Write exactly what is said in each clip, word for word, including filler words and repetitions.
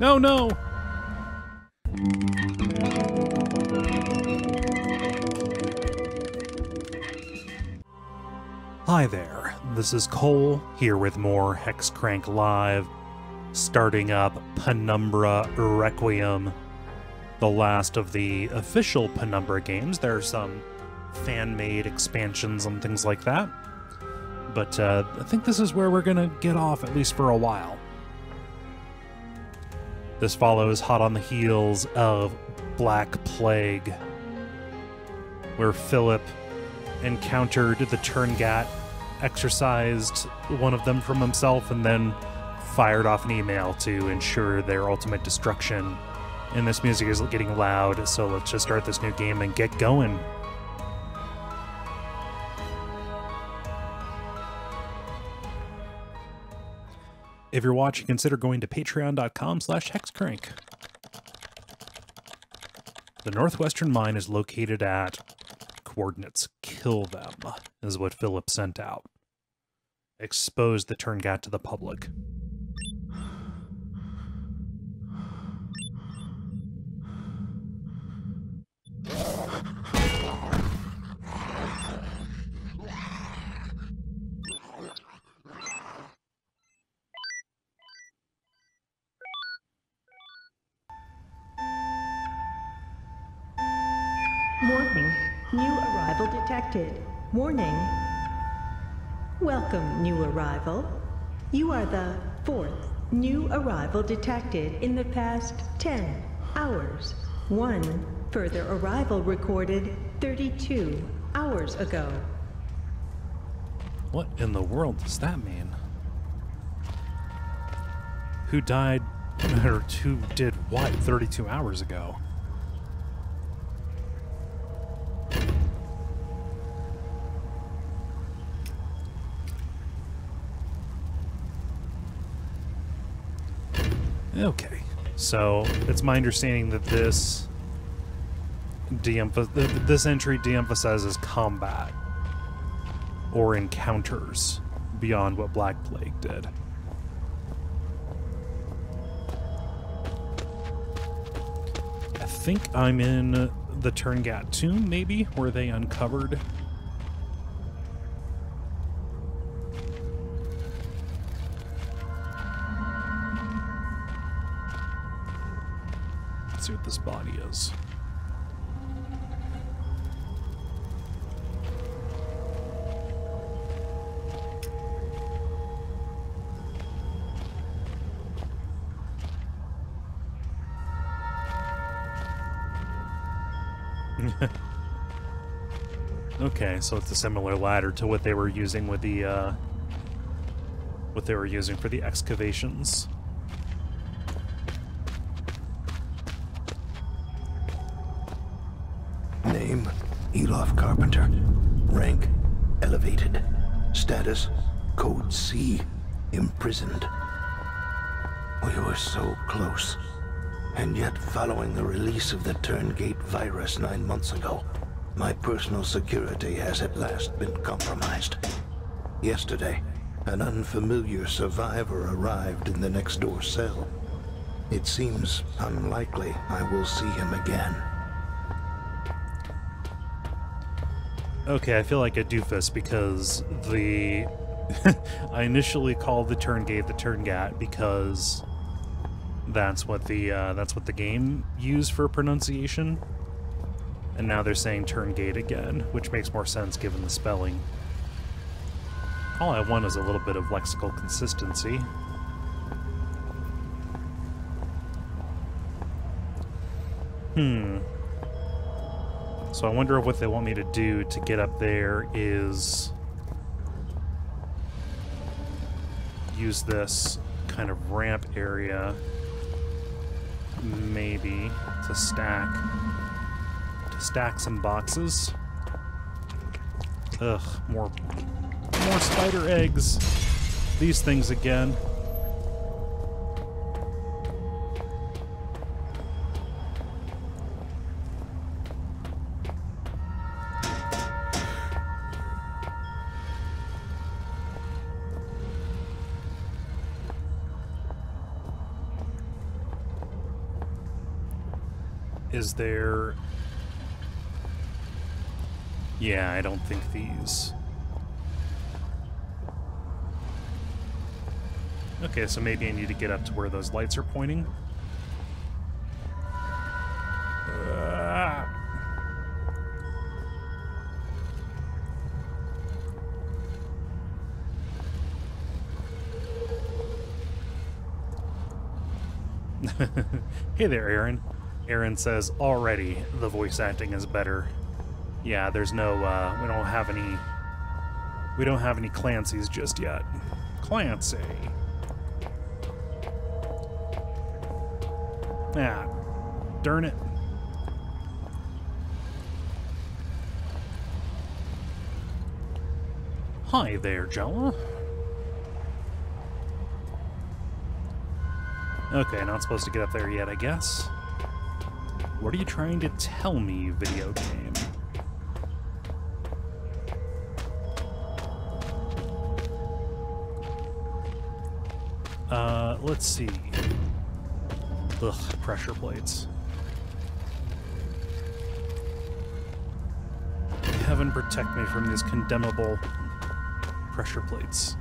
No, no! Hi there, this is Cole, here with more Hex Crank Live, starting up Penumbra Requiem, the last of the official Penumbra games. There are some fan-made expansions and things like that, but uh, I think this is where we're gonna get off, at least for a while. This follows hot on the heels of Black Plague, where Philip encountered the Tuurngait, exercised one of them from himself, and then fired off an email to ensure their ultimate destruction. And this music is getting loud, so let's just start this new game and get going. If you're watching, consider going to patreon dot com slash hexcrank. The Northwestern Mine is located at coordinates. Kill them, is what Philip sent out. Expose the Tuurngait to the public. Warning. Welcome, new arrival. You are the fourth new arrival detected in the past ten hours. One further arrival recorded thirty-two hours ago. What in the world does that mean? Who died, or who did what thirty-two hours ago? Okay, so it's my understanding that this de-emph- this entry de-emphasizes combat or encounters beyond what Black Plague did. I think I'm in the Tuurngait tomb, maybe, where they uncovered. See what this body is. Okay, so it's a similar ladder to what they were using with the uh, what they were using for the excavations. Name, Elof Carpenter. Rank, elevated. Status, code C, imprisoned. We were so close, and yet following the release of the Tuurngait virus nine months ago, my personal security has at last been compromised. Yesterday, an unfamiliar survivor arrived in the next door cell. It seems unlikely I will see him again. Okay, I feel like a doofus because the... I initially called the Tuurngait the Tuurngait because that's what the uh, that's what the game used for pronunciation, and now they're saying Tuurngait again, which makes more sense given the spelling. All I want is a little bit of lexical consistency. Hmm. So I wonder if what they want me to do to get up there is use this kind of ramp area, maybe, to stack, to stack some boxes. Ugh, more, more spider eggs. These things again. Is there... Yeah, I don't think these... Okay, so maybe I need to get up to where those lights are pointing. Uh... Hey there, Aaron. Aaron says, already the voice acting is better. Yeah, there's no, uh, we don't have any, we don't have any Clancy's just yet. Clancy. Ah, darn it. Hi there, Jella. Okay, not supposed to get up there yet, I guess. What are you trying to tell me, video game? Uh, let's see. Ugh, pressure plates. Heaven protect me from these condemnable pressure plates.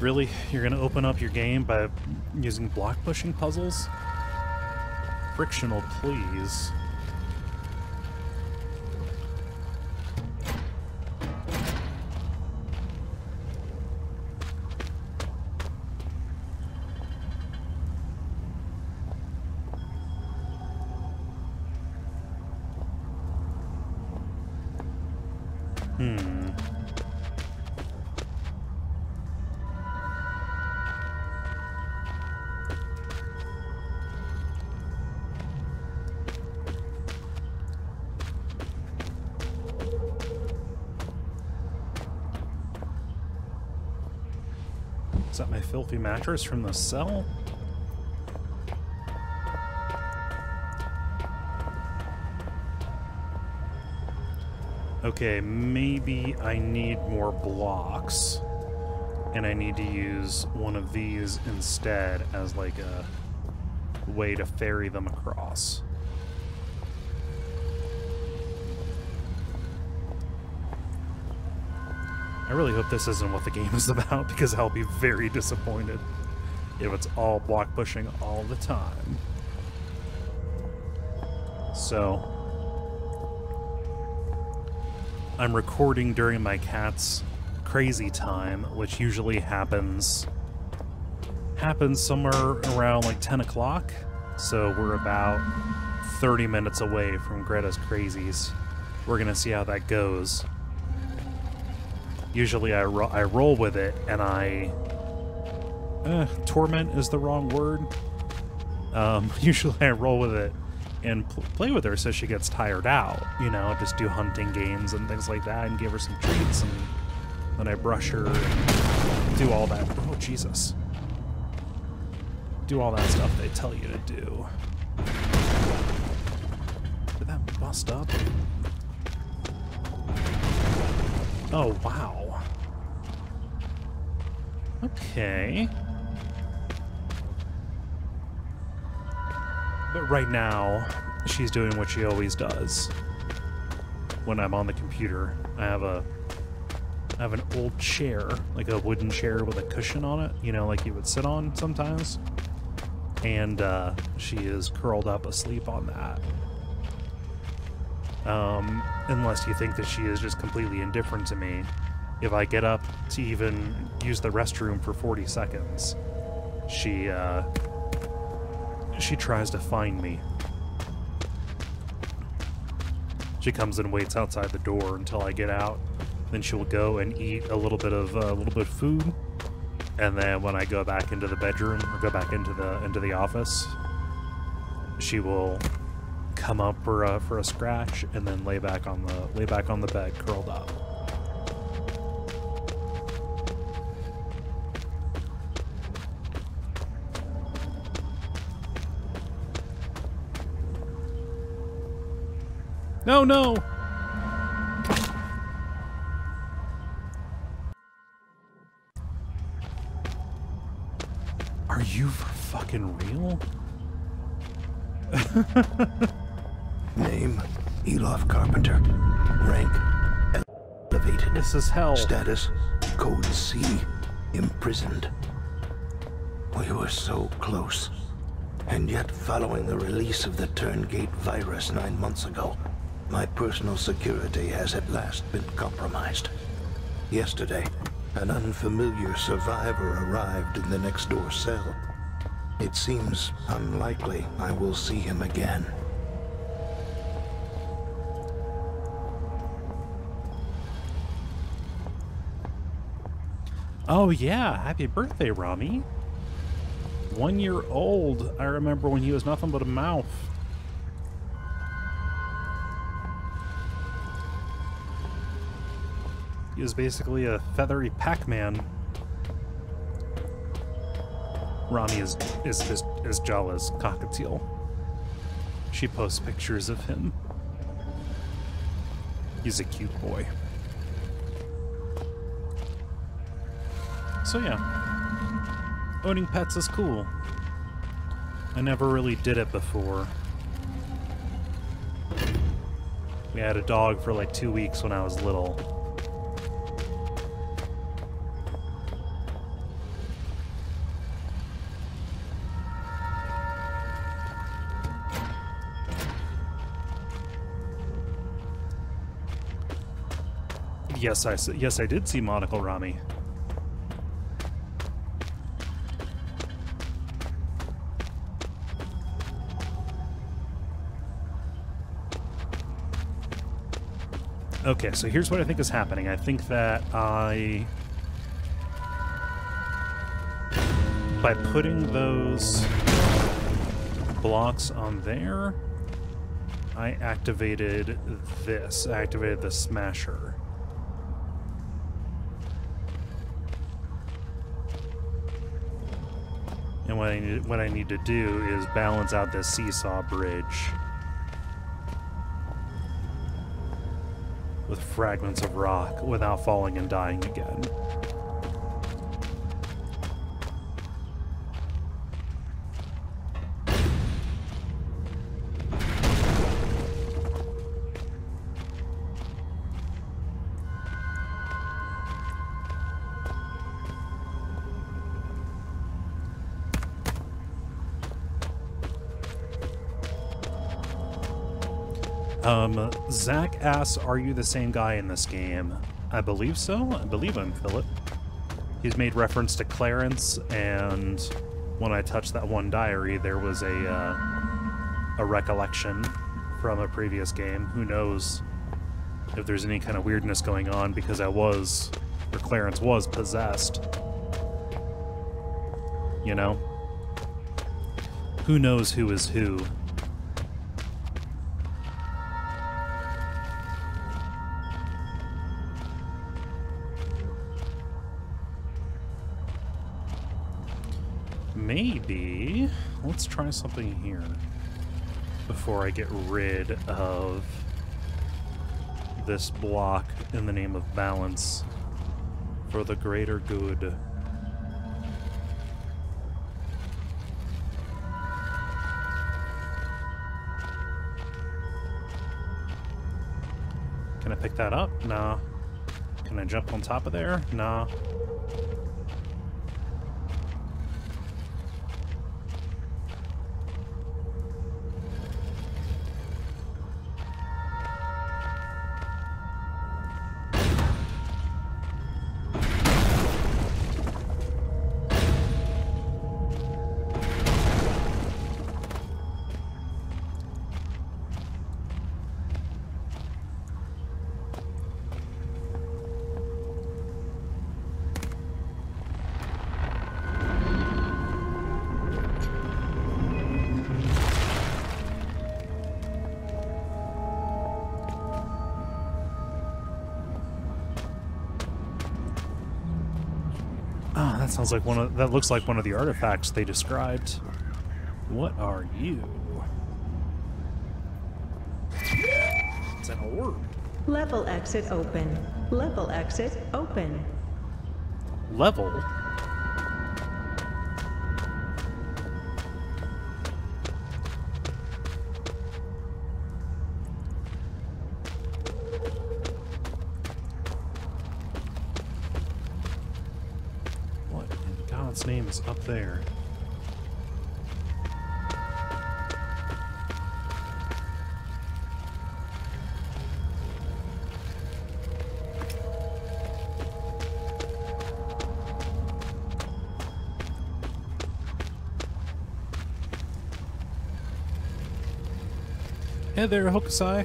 Really? You're gonna open up your game by using block pushing puzzles? Frictional, please. Filthy mattress from the cell? Okay, maybe I need more blocks and I need to use one of these instead as like a way to ferry them across. I really hope this isn't what the game is about, because I'll be very disappointed if it's all block pushing all the time. So, I'm recording during my cat's crazy time, which usually happens happens somewhere around like ten o'clock. So we're about thirty minutes away from Greta's crazies. We're gonna see how that goes. Usually I, ro I roll with it, and I... Eh, torment is the wrong word. Um, usually I roll with it and pl play with her so she gets tired out. You know, just do hunting games and things like that and give her some treats, and then I brush her and do all that. Oh, Jesus. Do all that stuff they tell you to do. Did that bust up? Oh, wow. Okay. But right now, she's doing what she always does. When I'm on the computer, I have a I have an old chair, like a wooden chair with a cushion on it, you know, like you would sit on sometimes. And uh, she is curled up asleep on that. Um, unless you think that she is just completely indifferent to me. If I get up to even use the restroom for forty seconds, she, uh, she tries to find me. She comes and waits outside the door until I get out. Then she'll go and eat a little bit of, uh, a little bit of food. And then when I go back into the bedroom, or go back into the, into the office, she will come up for, uh, for a scratch and then lay back on the, lay back on the bed, curled up. No, no! Are you fucking real? Name, Elof Carpenter. Rank, elevated. This is hell. Status, code C, imprisoned. We were so close. And yet, following the release of the Tuurngait virus nine months ago, my personal security has at last been compromised. Yesterday, an unfamiliar survivor arrived in the next-door cell. It seems unlikely I will see him again. Oh yeah, happy birthday, Rami. One year old. I remember when he was nothing but a mouth. He was basically a feathery Pac-Man. Rami is is as as jolly as cockatiel. She posts pictures of him. He's a cute boy. So yeah. Owning pets is cool. I never really did it before. We had a dog for like two weeks when I was little. Yes, I yes I did see Monocle Rami. Okay, so here's what I think is happening. I think that I... by putting those blocks on there, I activated this. I activated the smasher. And what I need, what I need to do is balance out this seesaw bridge with fragments of rock without falling and dying again. Um, Zach asks, are you the same guy in this game? I believe so. I believe I'm Philip. He's made reference to Clarence, and when I touched that one diary, there was a, uh, a recollection from a previous game. Who knows if there's any kind of weirdness going on, because I was, or Clarence was, possessed. You know? Who knows who is who? Maybe let's try something here before I get rid of this block in the name of balance for the greater good. Can I pick that up? Nah. Can I jump on top of there? Nah. Sounds like one of that looks like one of the artifacts they described. What are you? It's an orb. Level exit open. Level exit open. Level. one's up there. Hey there, Hokusai.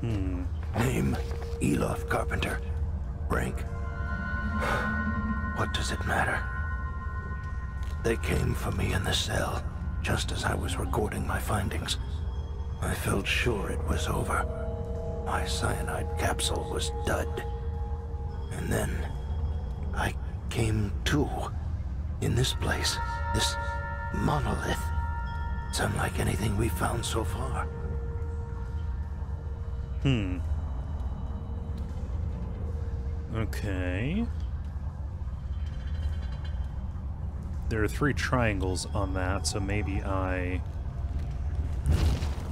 Hmm. Name, Elof Carpenter. Rank. What does it matter? They came for me in the cell, just as I was recording my findings. I felt sure it was over. My cyanide capsule was dud. And then, I came to. In this place, this monolith. It's unlike anything we've found so far. Hmm. Okay. There are three triangles on that, so maybe I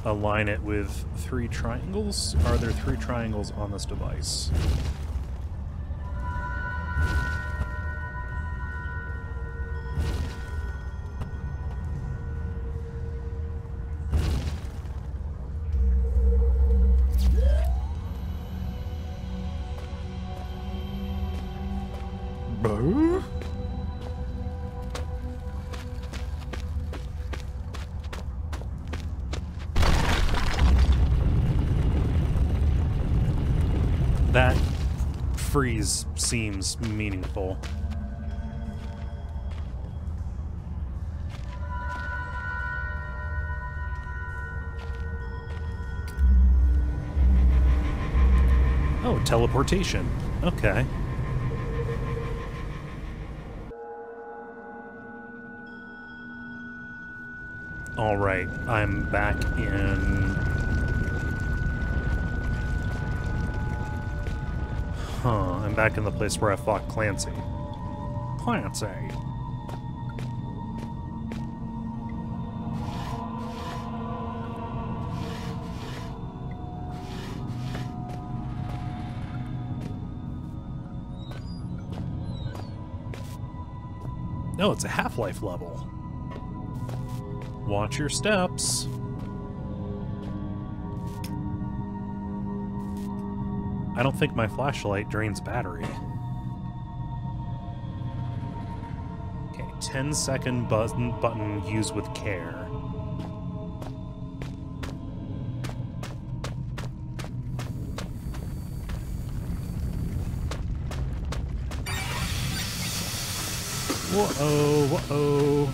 align it with three triangles? Are there three triangles on this device? Seems meaningful. Oh, teleportation. Okay. All right, I'm back in. Huh, I'm back in the place where I fought Clancy. Clancy! No, it's a Half-Life level. Watch your steps. I don't think my flashlight drains battery. Okay, ten second button, button use with care. Whoa, whoa.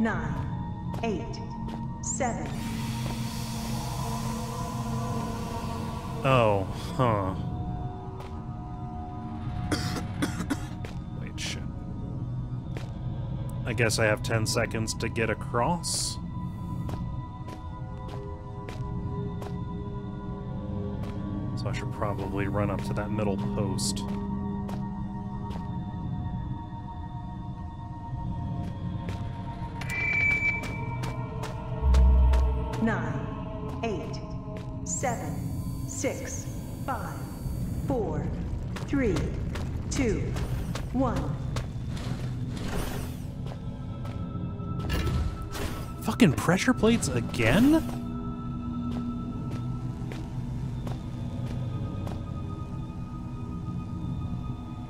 nine, eight, seven. Oh, huh. Wait, shit. I guess I have ten seconds to get across. So I should probably run up to that middle post. nine, eight, seven, six, five, four, three, two, one. Fucking pressure plates again?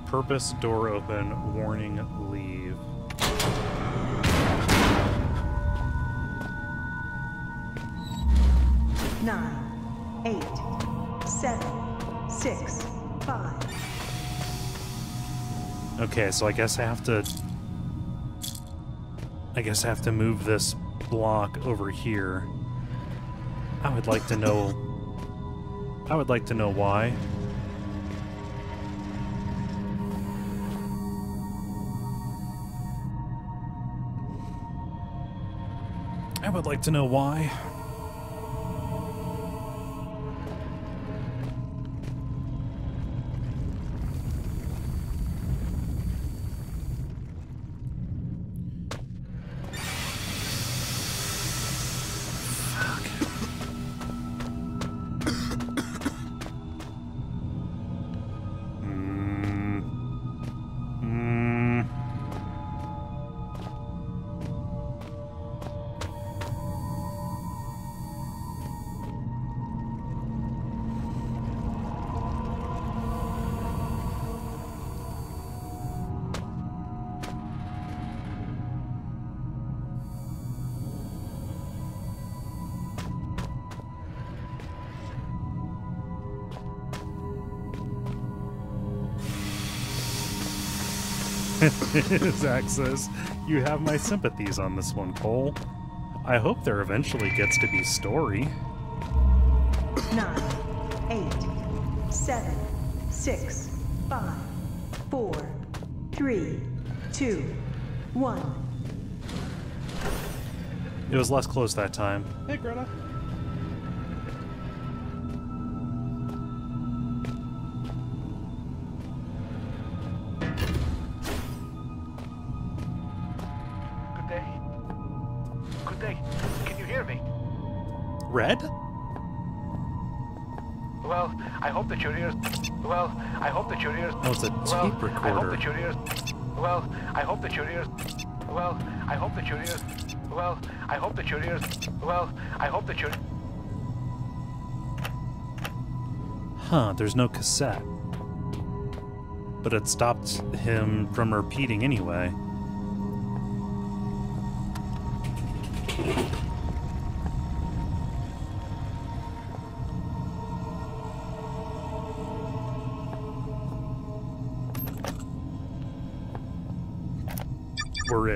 Purpose, door open, warning, leave. nine, eight, seven, six, five. Okay, so I guess I have to... I guess I have to move this block over here. I would like to know... I would like to know why. I would like to know why. Zach says, you have my sympathies on this one, Cole. I hope there eventually gets to be story. Nine, eight, seven, six, five, four, three, two, one. It was less close that time. Hey, Greta. Tape recorder. I hope that your ears. Well, I hope that your ears. Well, I hope that your ears. Well, I hope that your ears. Well, I hope that your. Huh? There's no cassette, but it stopped him from repeating anyway.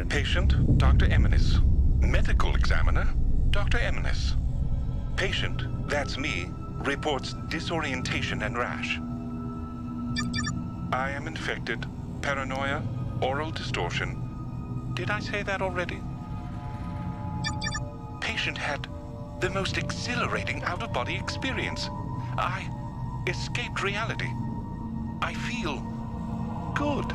Patient, Doctor Eminis. Medical examiner, Doctor Eminis. Patient, that's me, reports disorientation and rash. I am infected, paranoia, oral distortion. Did I say that already? Patient had the most exhilarating out-of-body experience. I escaped reality. I feel good.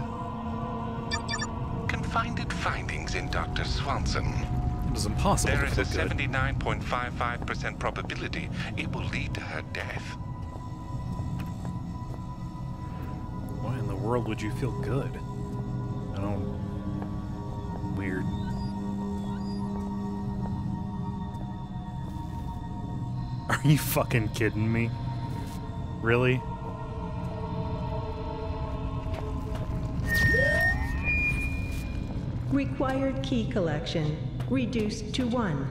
Confided findings in Doctor Swanson. It was impossible. There is a seventy-nine point five five percent probability it will lead to her death. Why in the world would you feel good? I don't. Weird. Are you fucking kidding me? Really? Required key collection reduced to one.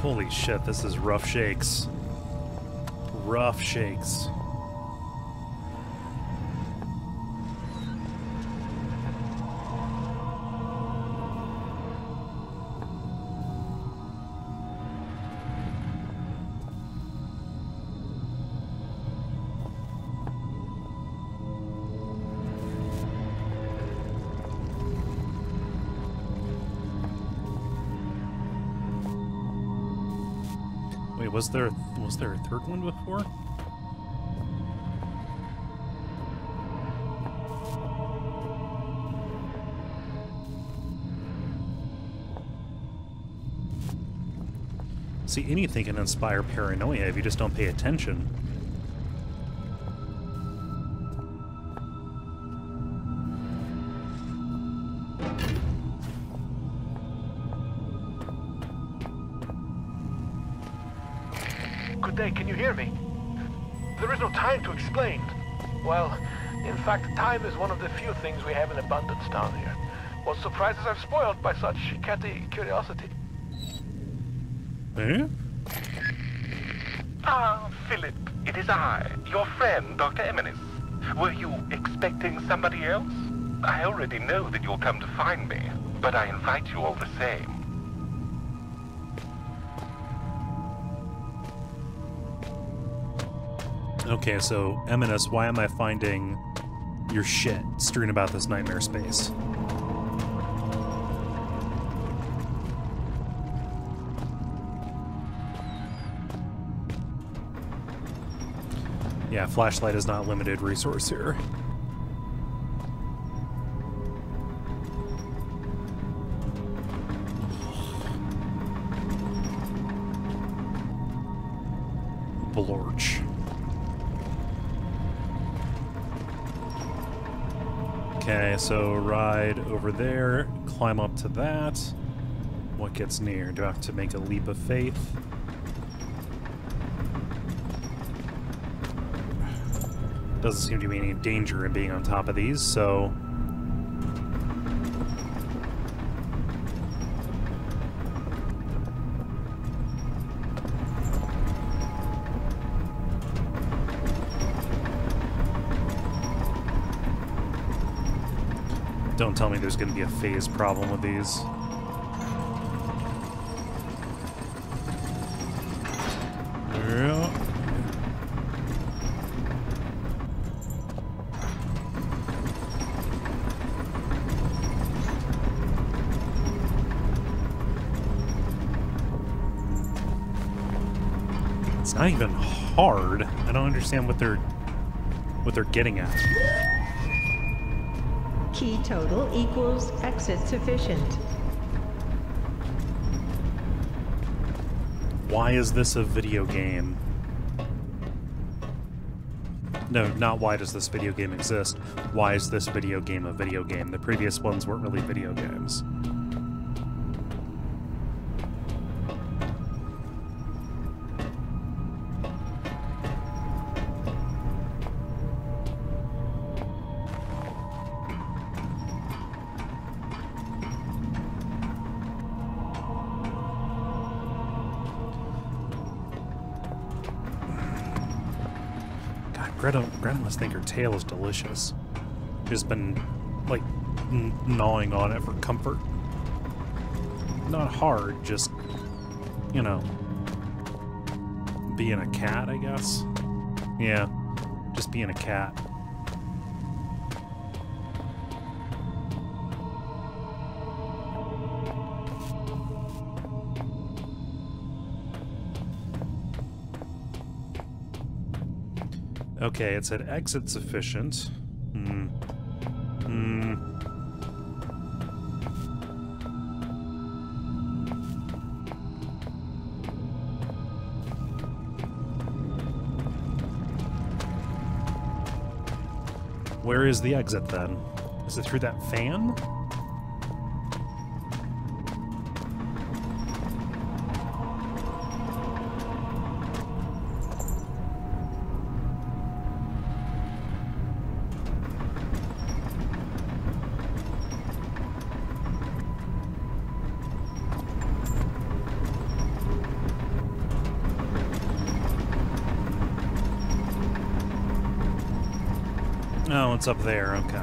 Holy shit, this is rough shakes. Rough shakes. Was there was there a third one before? See, anything can inspire paranoia if you just don't pay attention. Well, in fact, time is one of the few things we have in abundance down here. What surprises are spoiled by such catty curiosity. Eh? Ah, Philip, it is I, your friend, Doctor Eminis. Were you expecting somebody else? I already know that you'll come to find me, but I invite you all the same. Okay, so M N S, why am I finding your shit strewn about this nightmare space? Yeah, flashlight is not limited resource here. Blorch. Okay, so ride over there, climb up to that. What gets near? Do I have to make a leap of faith? Doesn't seem to be any danger in being on top of these, so... Don't tell me there's going to be a phase problem with these. Yeah. Not even hard. I don't understand what they're what they're getting at. Key total equals exit sufficient. Why is this a video game? No, not why does this video game exist? Why is this video game a video game? The previous ones weren't really video games. Greta must think her tail is delicious. She's been, like, n gnawing on it for comfort. Not hard, just, you know, being a cat, I guess. Yeah, just being a cat. Okay, it said exit sufficient. Hmm. Hmm. Where is the exit then? Is it through that fan? It's up there, okay.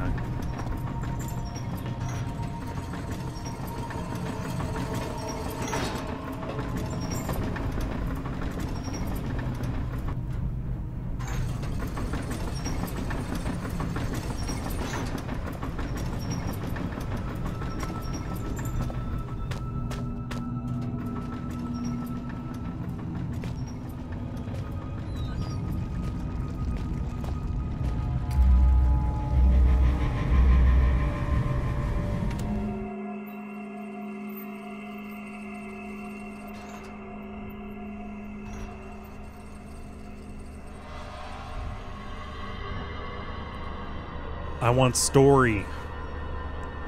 I want story.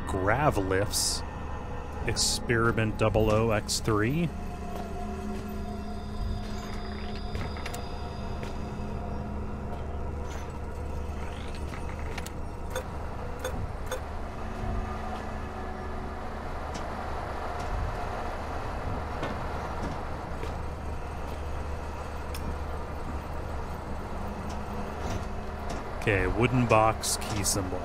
Grav lifts. Experiment double oh X three. Okay, wooden box key symbol.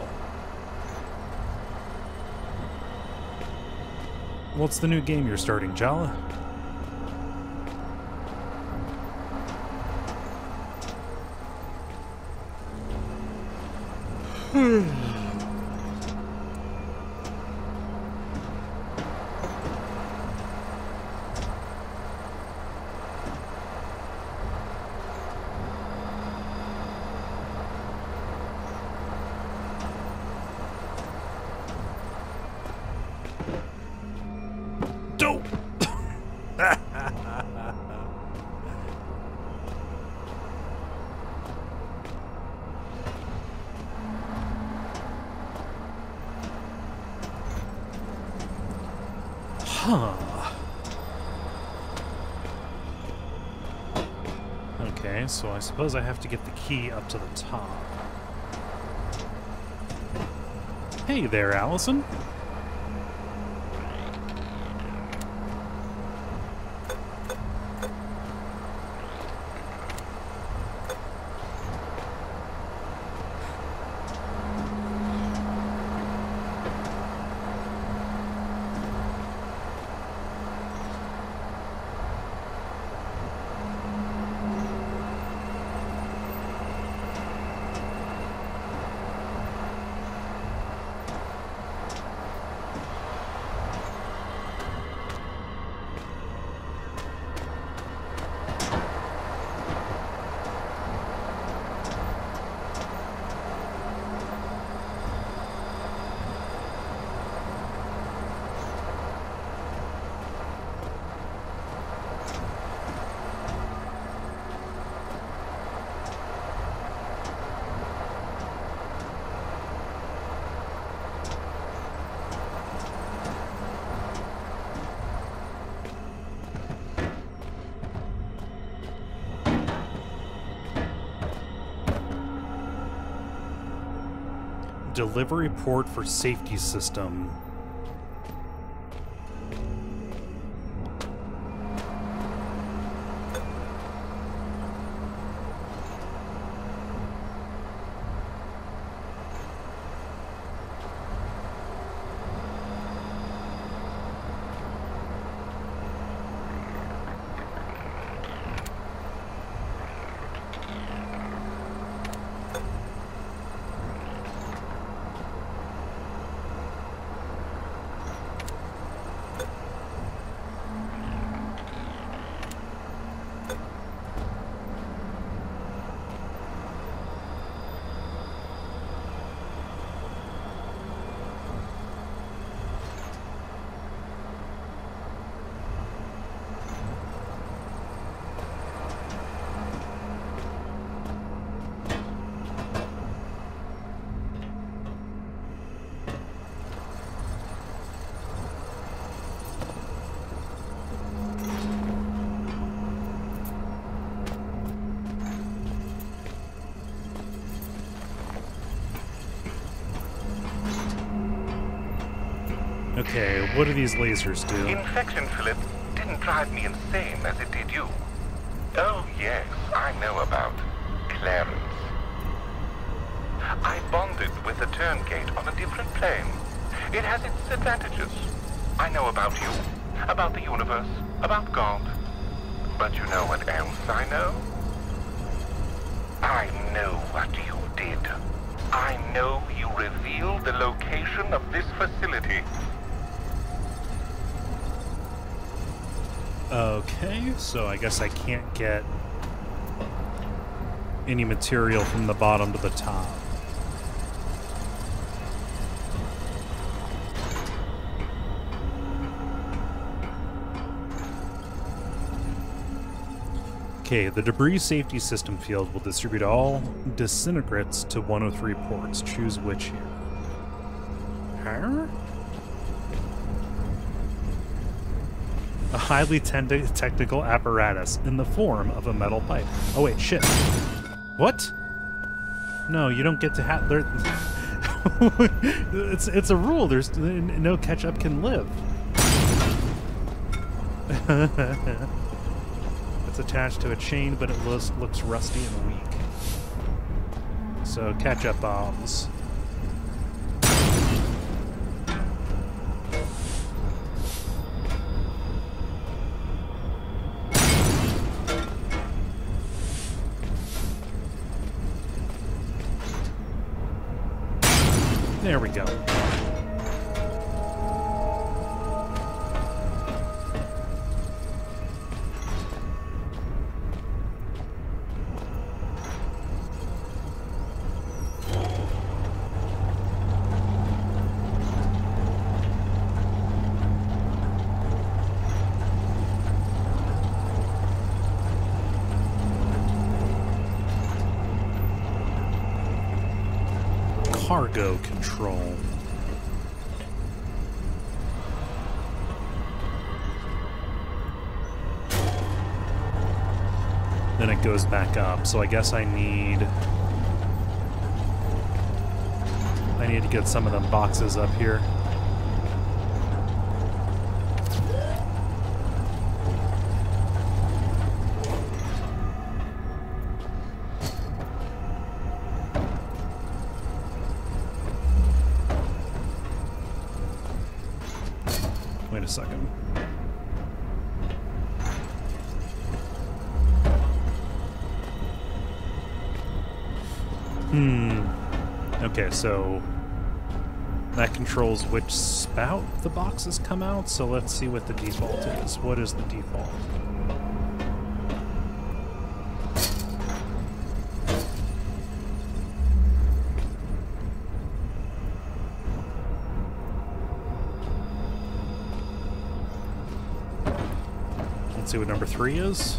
What's the new game you're starting, Jala? Hmm. So I suppose I have to get the key up to the top. Hey there, Allison. Delivery port for safety system. Okay, what do these lasers do? Infection, Philip, didn't drive me insane as it did you. Oh yes, I know about Clarence. I bonded with the Tuurngait on a different plane. It has its advantages. I know about you, about the universe, about God. But you know what else I know? I know what you did. I know you revealed the location of this facility. Okay, so I guess I can't get any material from the bottom to the top. Okay, the debris safety system field will distribute all disintegrates to one oh three ports. Choose which here. Huh? A highly technical apparatus in the form of a metal pipe. Oh wait, shit. What? No, you don't get to have... it's, it's a rule. There's no ketchup can live. It's attached to a chain, but it looks, looks rusty and weak. So, ketchup bombs. There we go. Cargo control. Then it goes back up, so I guess I need... I need to get some of them boxes up here. Second. Hmm. Okay, so that controls which spout the boxes come out, so let's see what the default is. What is the default? See what number three is.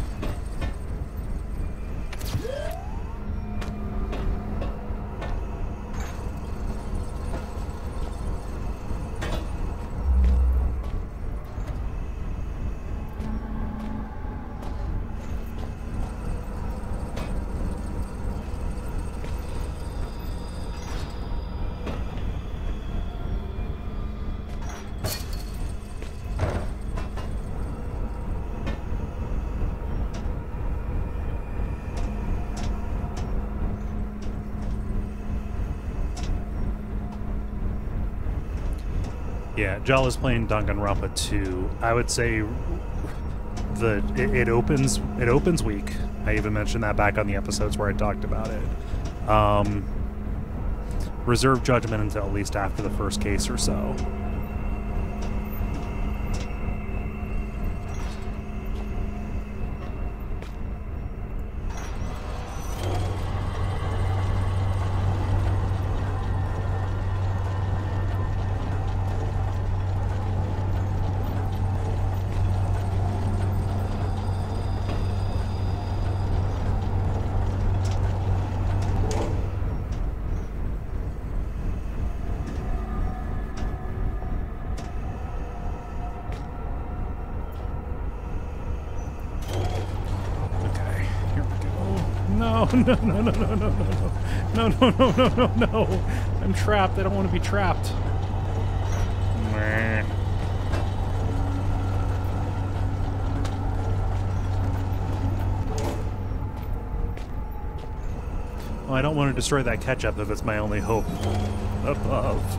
Jal is playing Danganronpa two. I would say the it, it opens it opens week. I even mentioned that back on the episodes where I talked about it. Um, reserve judgment until at least after the first case or so. No, no, no, no, no, no, no, no, no, no, no, no, no. I'm trapped. I don't want to be trapped. Meh. Well, I don't want to destroy that ketchup if it's my only hope above.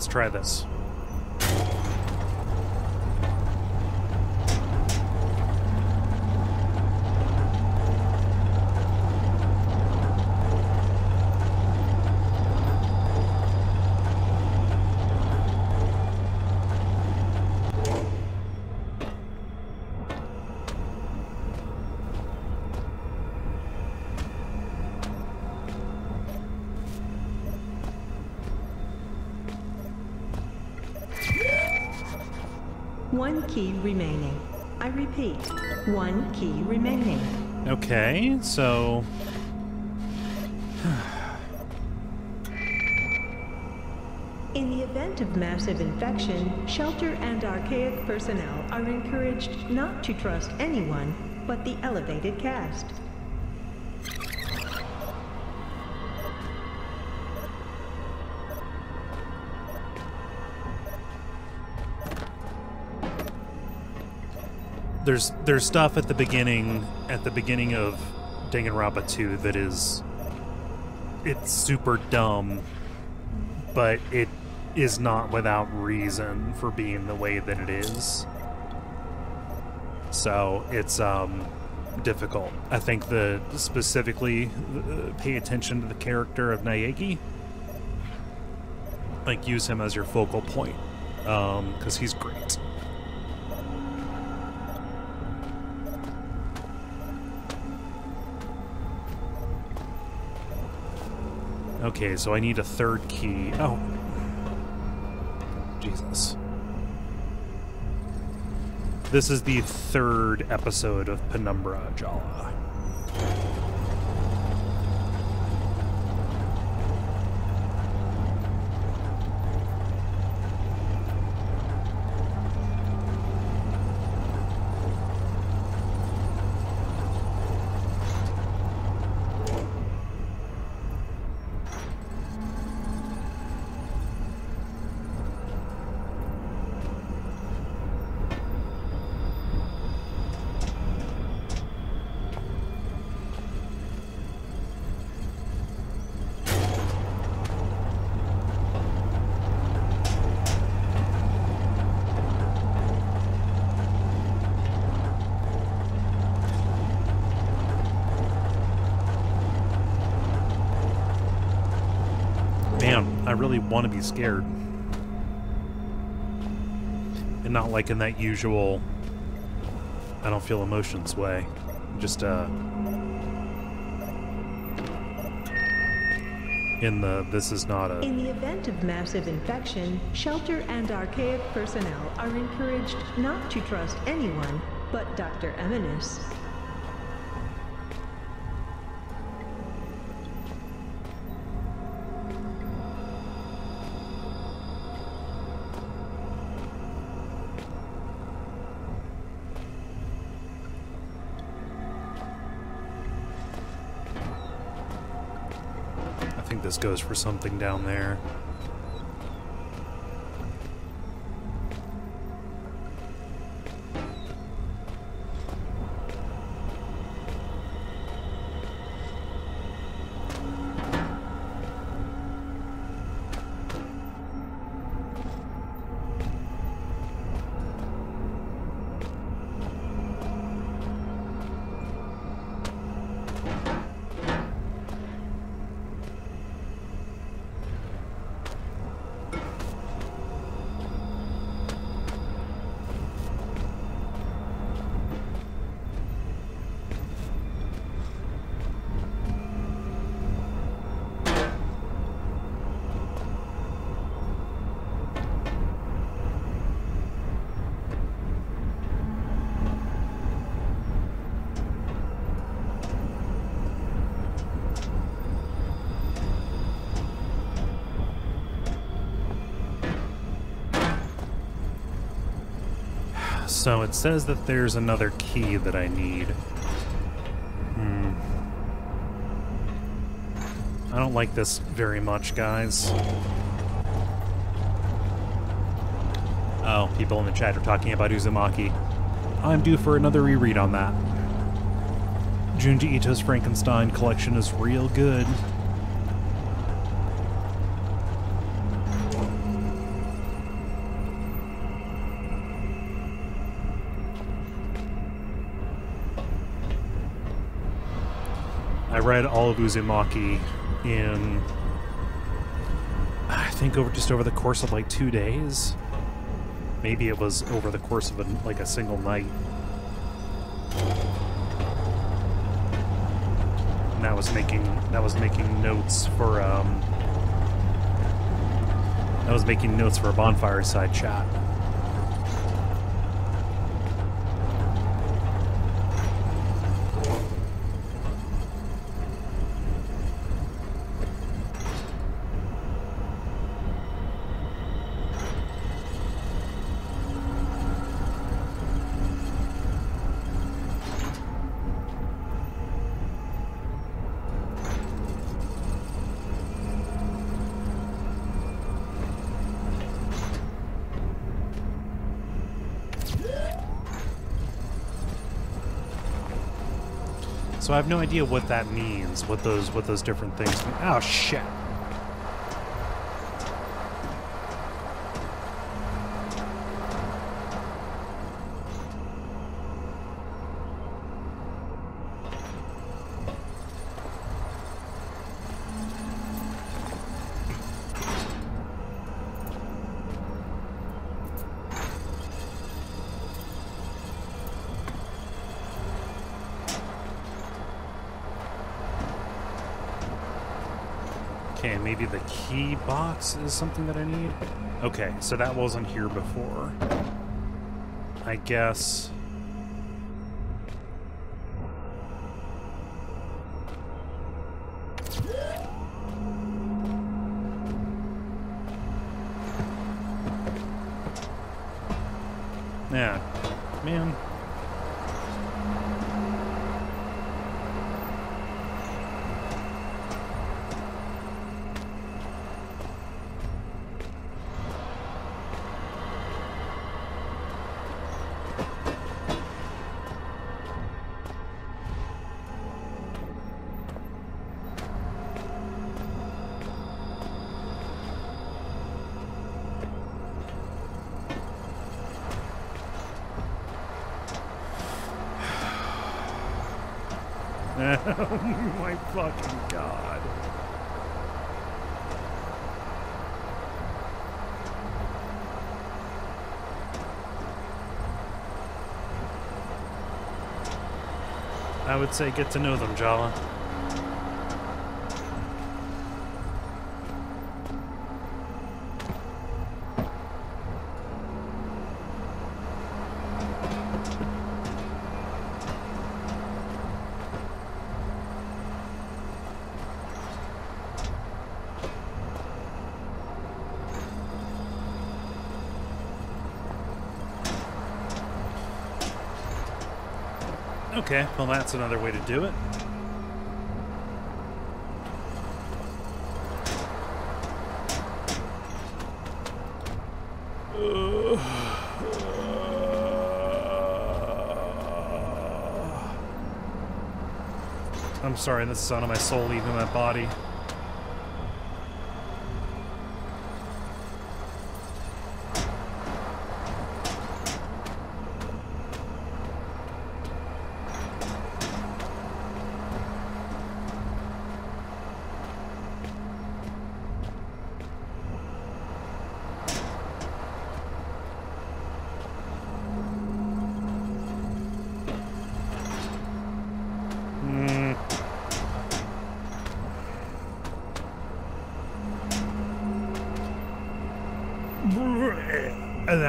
Let's try this. Key remaining. I repeat, one key remaining. Okay, so in the event of massive infection, shelter and archaic personnel are encouraged not to trust anyone but the elevated caste. There's there's stuff at the beginning at the beginning of Danganronpa two that is, it's super dumb, but it is not without reason for being the way that it is. So it's um, difficult. I think the specifically uh, pay attention to the character of Naegi. Like, use him as your focal point, um, because he's great. Okay, so I need a third key. Oh. Jesus. This is the third episode of Penumbra Jala. Want to be scared and not like in that usual I don't feel emotions way, just uh in the this is not a in the event of massive infection, shelter and archaic personnel are encouraged not to trust anyone but Doctor Eminus. This goes for something down there. So it says that there's another key that I need. Hmm. I don't like this very much, guys. Oh, people in the chat are talking about Uzumaki. I'm due for another reread on that. Junji Ito's Frankenstein collection is real good. Read all of Uzumaki in, I think, over just over the course of like two days. Maybe it was over the course of a, like a single night. And that was making that was making notes for um, that was making notes for a bonfire side chat. So I have no idea what that means, what those what those different things mean. Oh shit. Maybe the key box is something that I need. Okay, so that wasn't here before. I guess. Yeah, man. Fucking God. I would say get to know them, Jala. Okay, well that's another way to do it. I'm sorry, that's the sound of my soul leaving my body.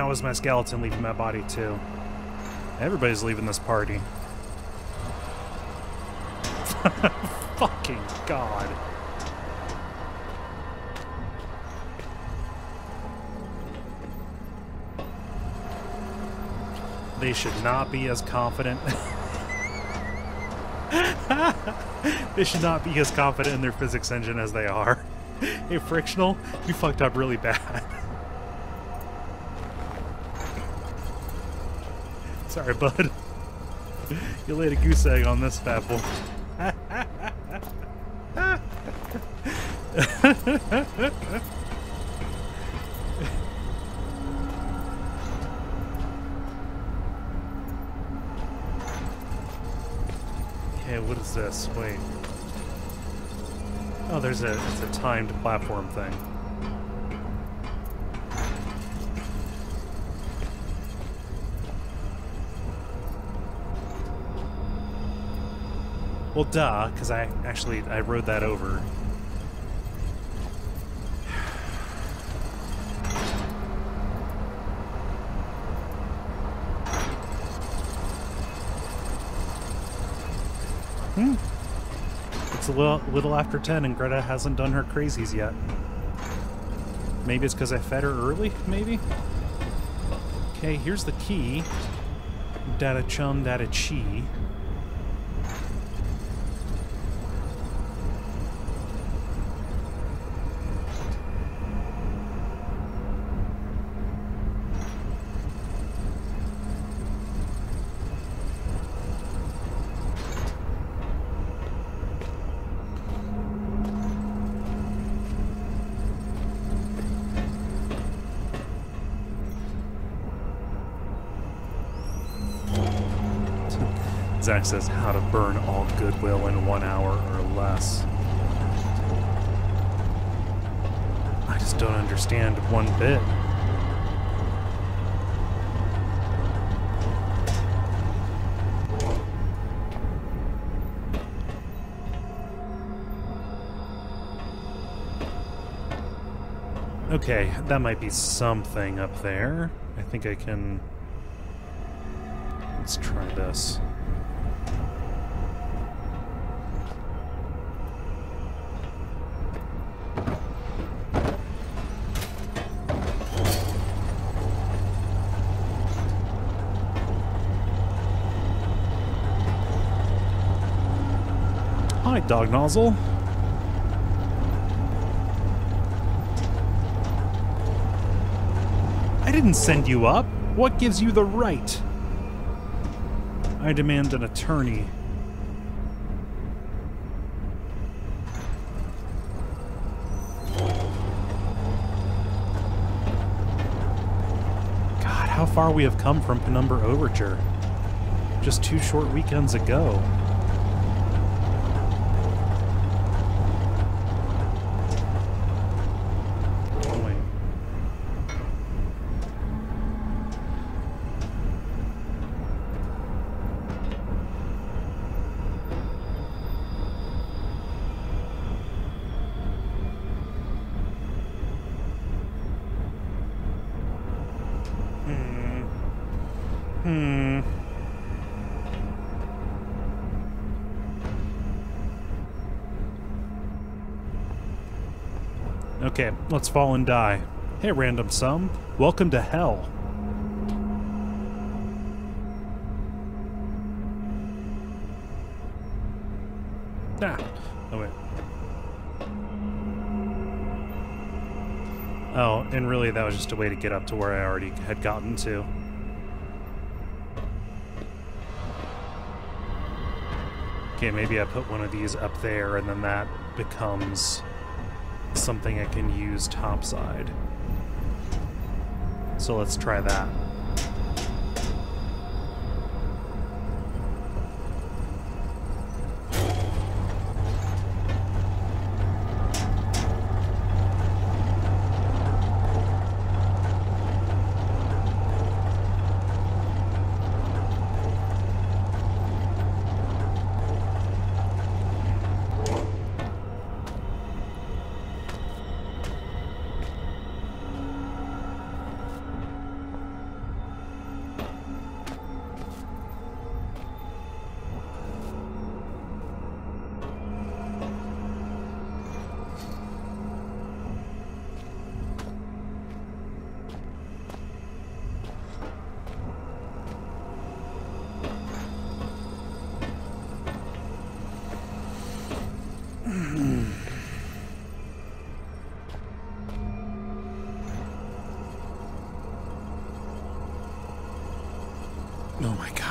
Was my skeleton leaving my body too? Everybody's leaving this party. Fucking God. They should not be as confident. They should not be as confident in their physics engine as they are. Hey, Frictional, you fucked up really bad. Sorry, bud. You laid a goose egg on this fat boy. Okay, what is this? Wait. Oh, there's a it's a timed platform thing. Well, duh, because I actually, I rode that over. Hmm. It's a little, little after ten and Greta hasn't done her crazies yet. Maybe it's because I fed her early, maybe? Okay, here's the key. Data chum, data chi. Zach says how to burn all goodwill in one hour or less. I just don't understand one bit. Okay, that might be something up there. I think I can... Let's try this. Hi, dog nozzle. I didn't send you up. What gives you the right? I demand an attorney. God, how far we have come from Penumbra Overture. Just two short weekends ago. Okay, let's fall and die. Hey, random sum. Welcome to hell. Ah. Oh, wait. Oh, and really that was just a way to get up to where I already had gotten to. Okay, maybe I put one of these up there and then that becomes... something I can use topside. So let's try that.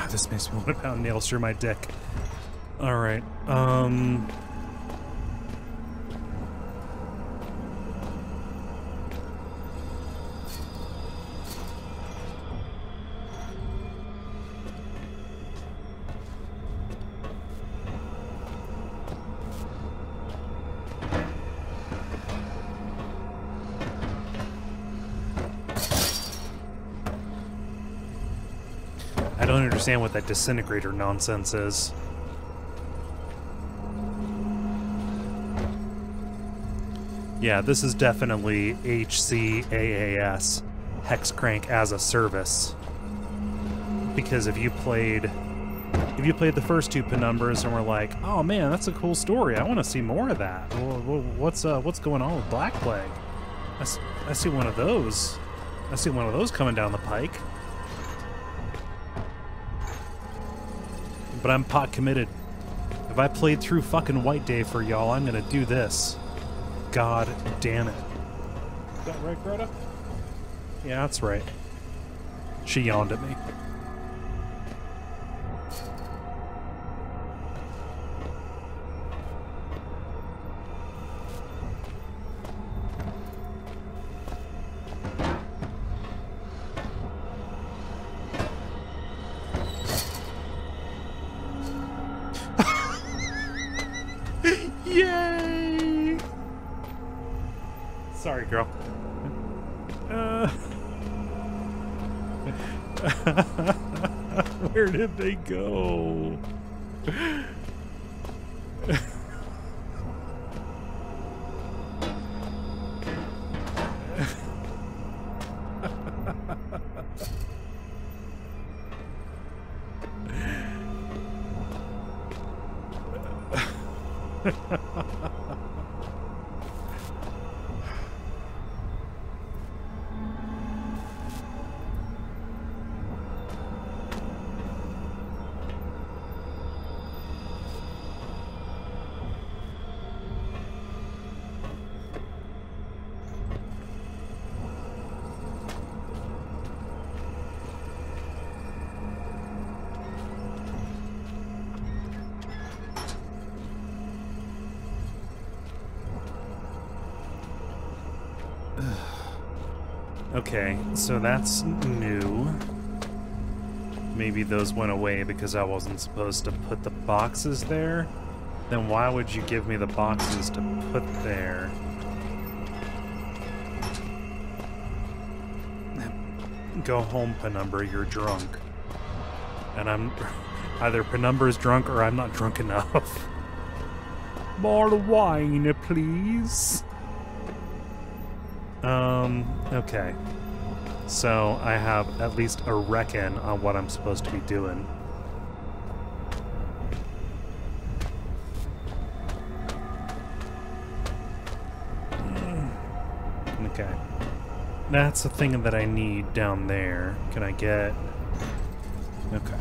This makes me want to pound nails through my dick. All right. Um. Understand what that disintegrator nonsense is. Yeah, this is definitely H C A A S, Hex Crank as a Service. Because if you played, if you played the first two Penumbras and were like, "Oh man, that's a cool story. I want to see more of that. What's uh, what's going on with Black Plague? I, s I see one of those. I see one of those coming down the pike." But I'm pot committed. If I played through fucking White Day for y'all, I'm gonna do this. God damn it. Is that right, Greta? Yeah, that's right. She yawned at me. Yay! Sorry, girl. Uh, where did they go? Okay, so that's new. Maybe those went away because I wasn't supposed to put the boxes there. Then why would you give me the boxes to put there? Go home, Penumbra, you're drunk. And I'm... either Penumbra's drunk or I'm not drunk enough. More wine, please. Um, okay. So I have at least a reckon on what I'm supposed to be doing. Okay. That's the thing that I need down there. Can I get... okay.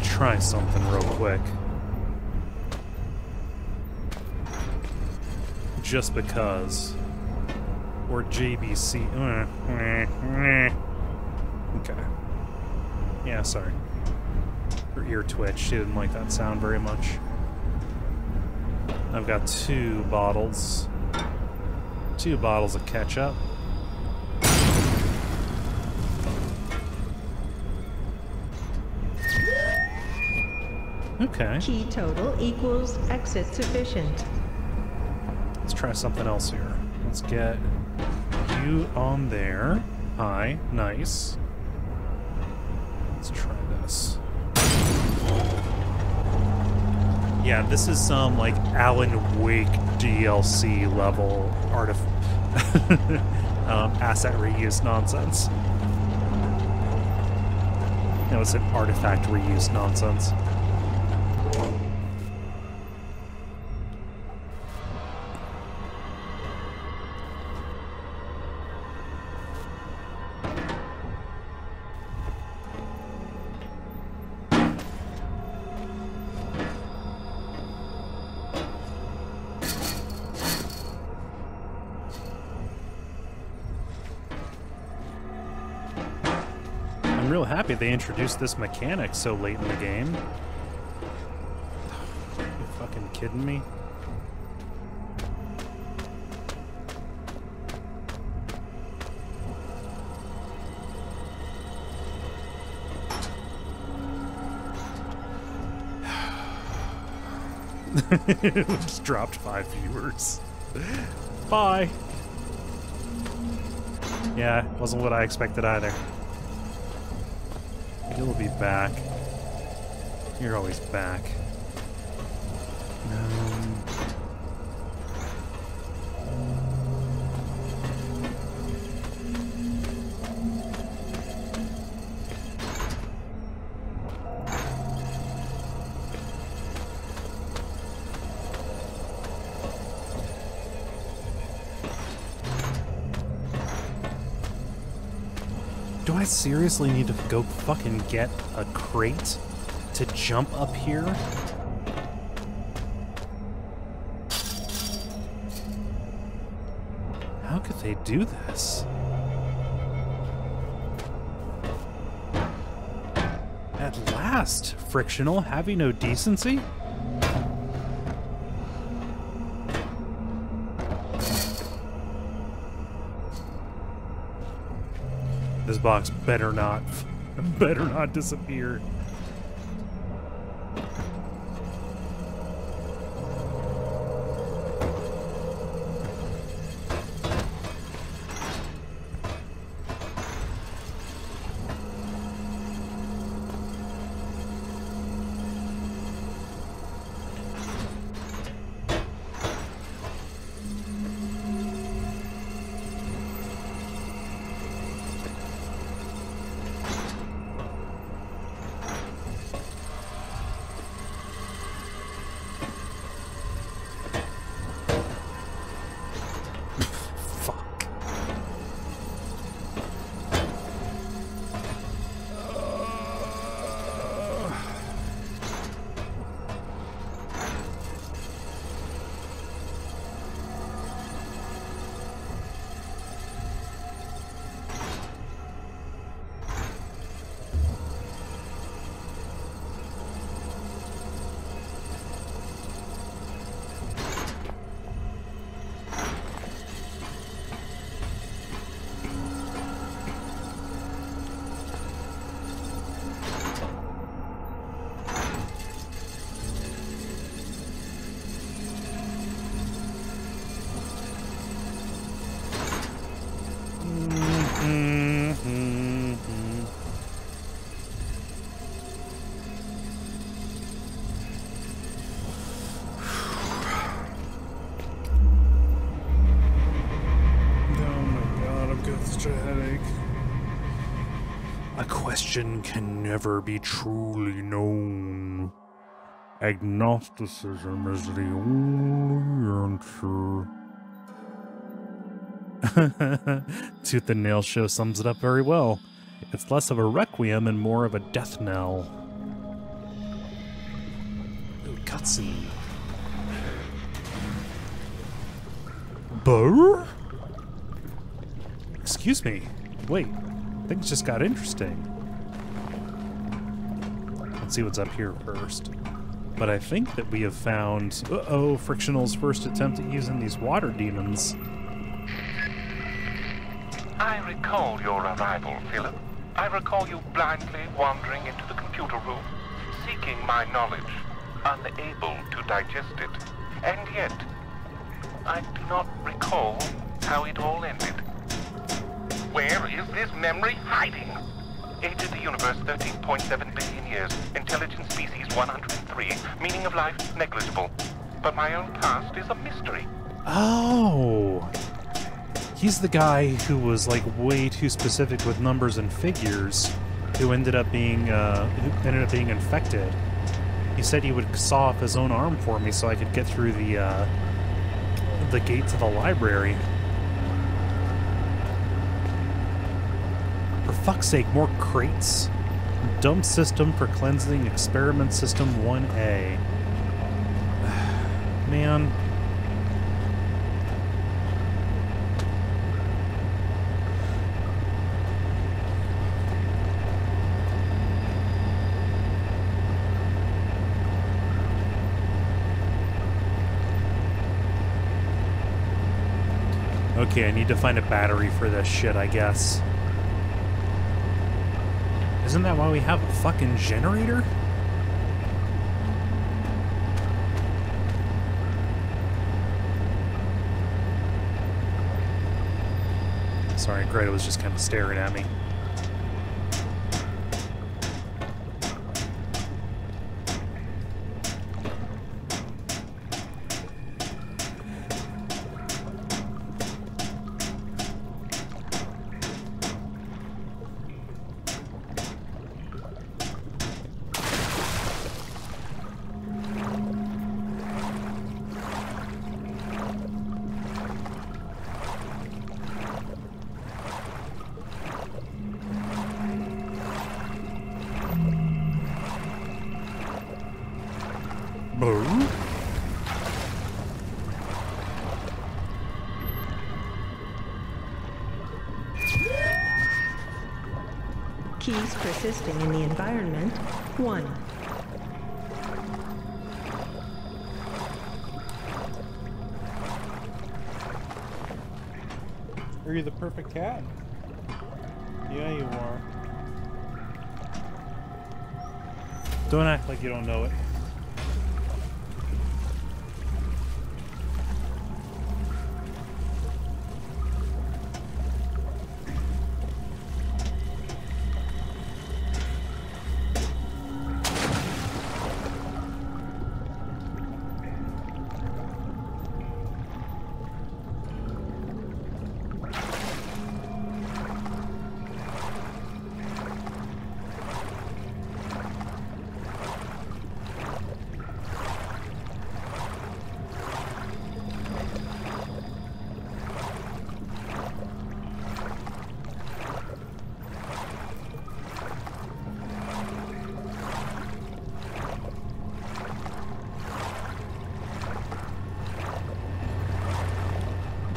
Try something real quick. Just because. Or J B C. Okay. Yeah, sorry. Her ear twitched. She didn't like that sound very much. I've got two bottles. Two bottles of ketchup. Okay. Key total equals exit sufficient. Let's try something else here. Let's get you on there. Hi. Nice. Let's try this. Yeah, this is some, like, Alan Wake D L C level artif um, asset reuse nonsense. No, it's an artifact reuse nonsense. They introduced this mechanic so late in the game. Are you fucking kidding me? We just dropped five viewers. Bye. Yeah, wasn't what I expected either. You'll be back. You're always back. Um, do I seriously need to go fucking get a crate to jump up here? How could they do this? At last, Frictional, have you no decency? This box better not, better not disappear. Can never be truly known. Agnosticism is the only answer. Tooth and Nail Show sums it up very well. It's less of a requiem and more of a death knell. Ooh, cutscene. Burr? Excuse me. Wait. Things just got interesting. See what's up here first. But I think that we have found, uh-oh, Frictional's first attempt at using these water demons. I recall your arrival, Philip. I recall you blindly wandering into the computer room, seeking my knowledge, unable to digest it. And yet, I do not recall how it all ended. Where is this memory hiding? Age of the universe, thirteen point seven billion years. Intelligent species, one hundred three. Meaning of life, negligible. But my own past is a mystery. Oh. He's the guy who was, like, way too specific with numbers and figures, who ended up being, uh, who ended up being infected. He said he would saw off his own arm for me so I could get through the, uh, the gates of the library. Fuck's sake, more crates. Dump system for cleansing experiment system one A. Man. Okay, I need to find a battery for this shit, I guess. Isn't that why we have a fucking generator? Sorry, Greta was just kind of staring at me. Keys persisting in the environment, one. Are you the perfect cat? Yeah, you are. Don't act like you don't know it.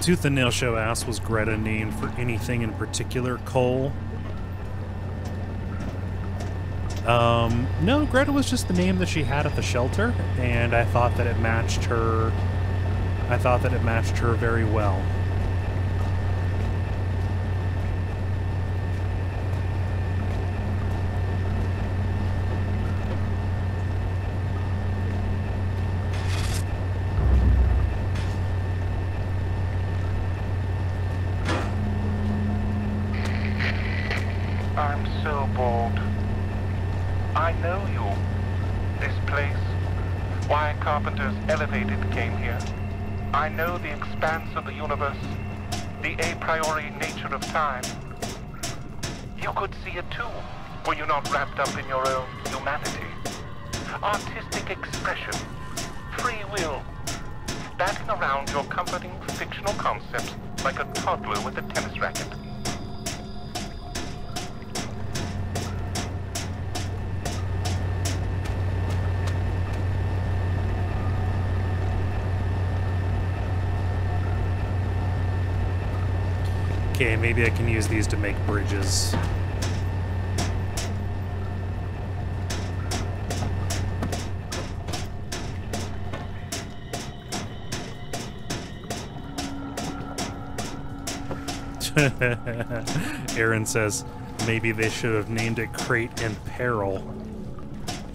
Tooth and Nail Show asks, was Greta named for anything in particular, Cole? Um, no, Greta was just the name that she had at the shelter, and I thought that it matched her. I thought that it matched her very well. Maybe I can use these to make bridges. Aaron says, maybe they should have named it Crate in Peril.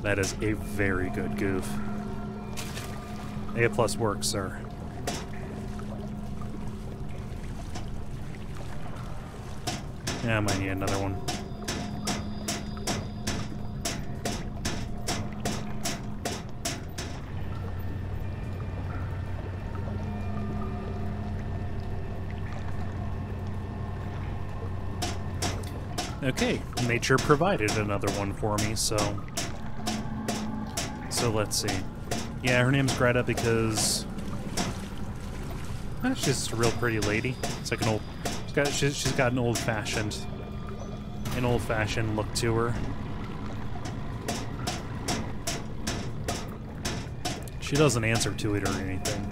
That is a very good goof. A plus work, sir. Yeah, I might need another one. Okay, nature provided another one for me, so... So let's see. Yeah, her name's Greta because... Eh, she's just a real pretty lady. It's like an old... She's got, she's, she's got an old-fashioned, an old-fashioned look to her. She doesn't answer to it or anything.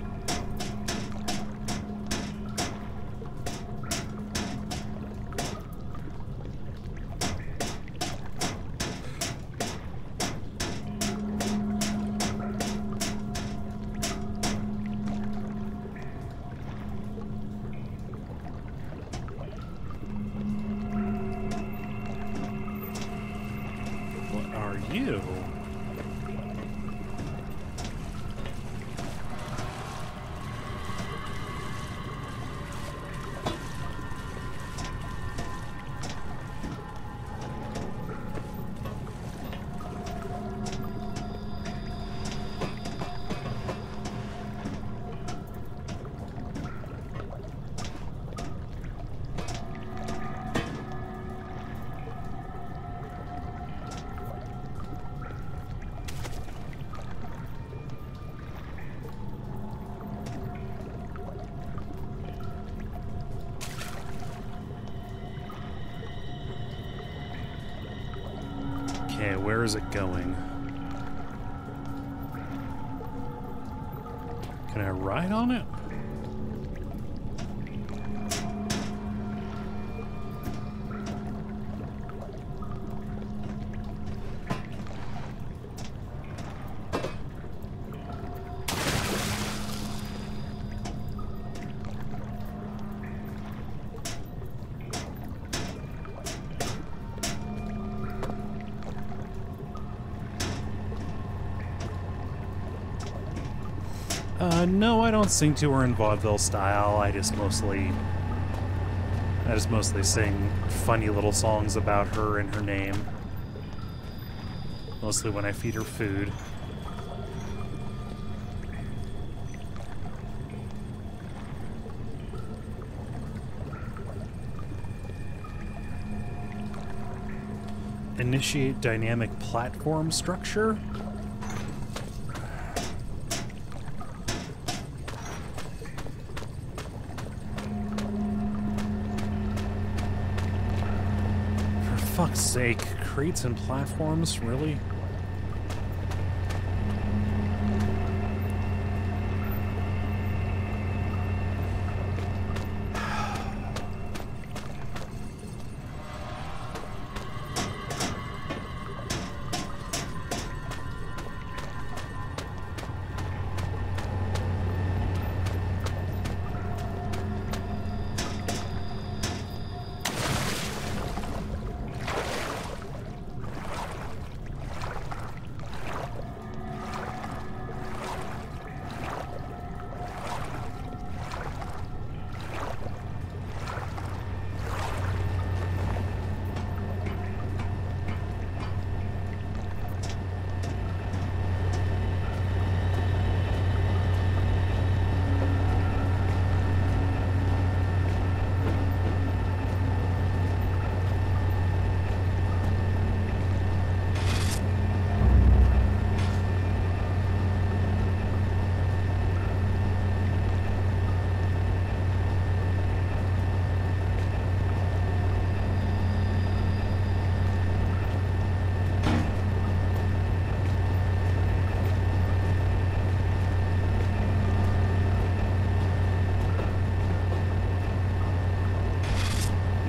Uh, no, I don't sing to her in vaudeville style. I just mostly, I just mostly sing funny little songs about her and her name. Mostly when I feed her food. Initiate dynamic platform structure. For fuck's sake, crates and platforms, really?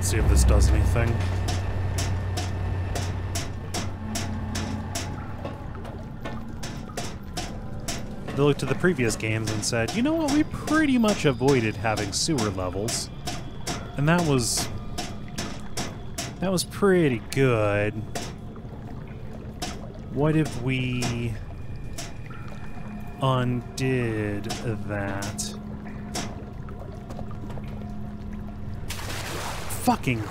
See if this does anything. They looked at the previous games and said, you know what, we pretty much avoided having sewer levels. And that was... that was pretty good. What if we undid that? Fucking.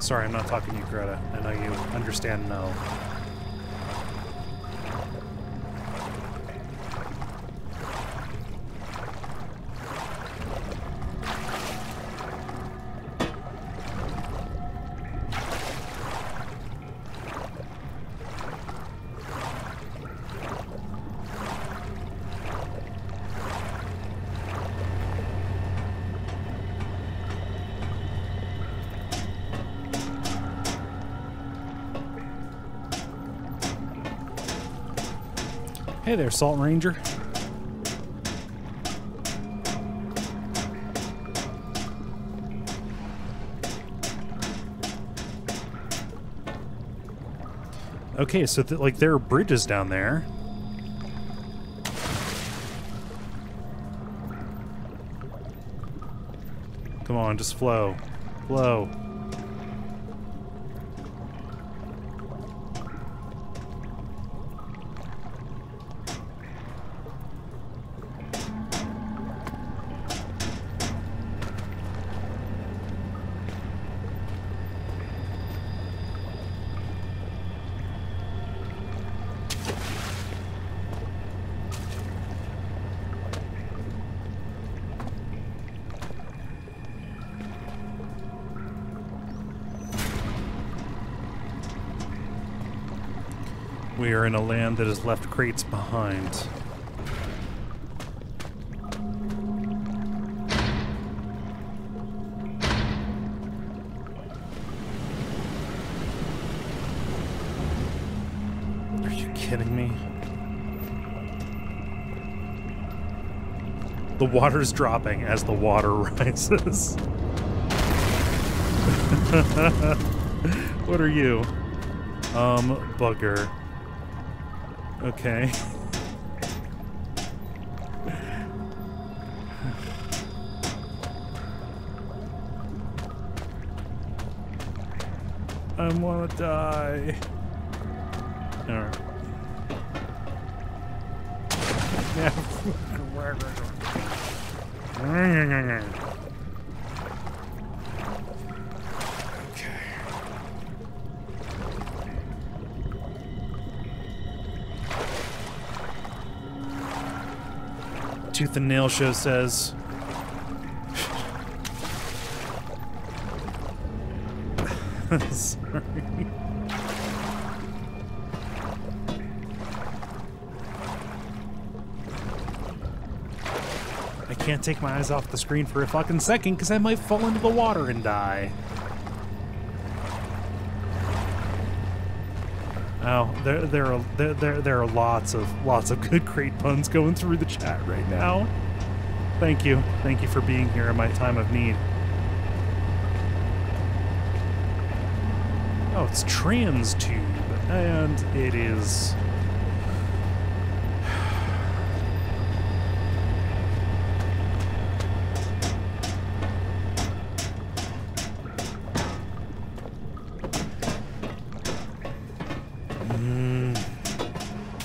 Sorry, I'm not talking to you, Greta. I know you understand now. Hey there, Salt Ranger. Okay, so th like there are bridges down there. Come on, just flow. Flow. We are in a land that has left crates behind. Are you kidding me? The water's dropping as the water rises. What are you? Um, bugger. Okay. I wanna die. Alright. Okay. Tooth and Nail Show says. Sorry. I can't take my eyes off the screen for a fucking second because I might fall into the water and die. Oh, there, there are there, there, there are lots of lots of good, great puns going through the chat right now. Thank you, thank you for being here in my time of need. Oh, it's trans tube, and it is. Mm.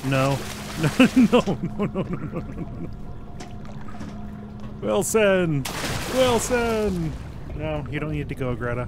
No. no, no, no, no, no, no, no. Wilson, Wilson. No, you don't need to go, Greta.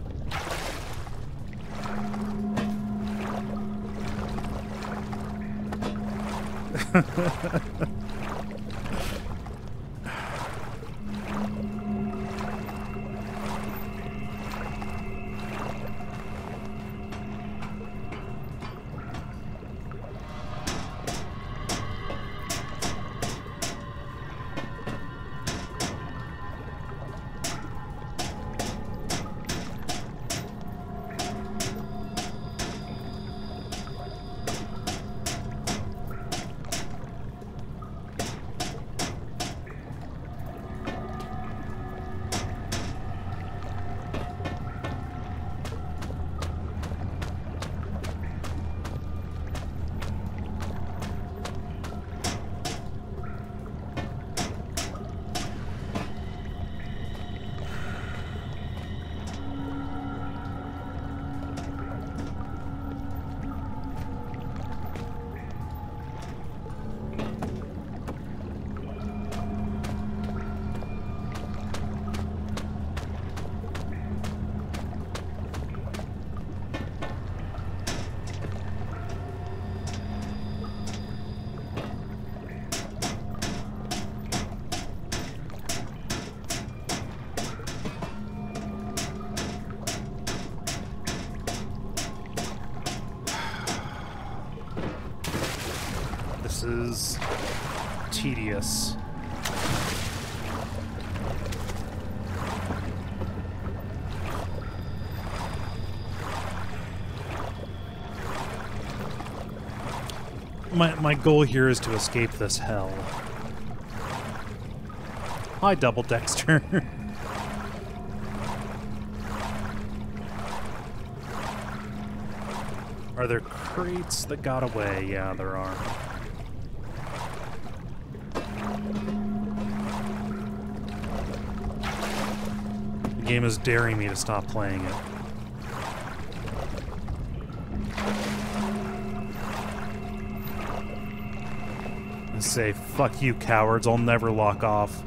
My, my goal here is to escape this hell. Hi, Double Dexter. Are there crates that got away? Yeah, there are. The game is daring me to stop playing it. Say, fuck you cowards, I'll never lock off.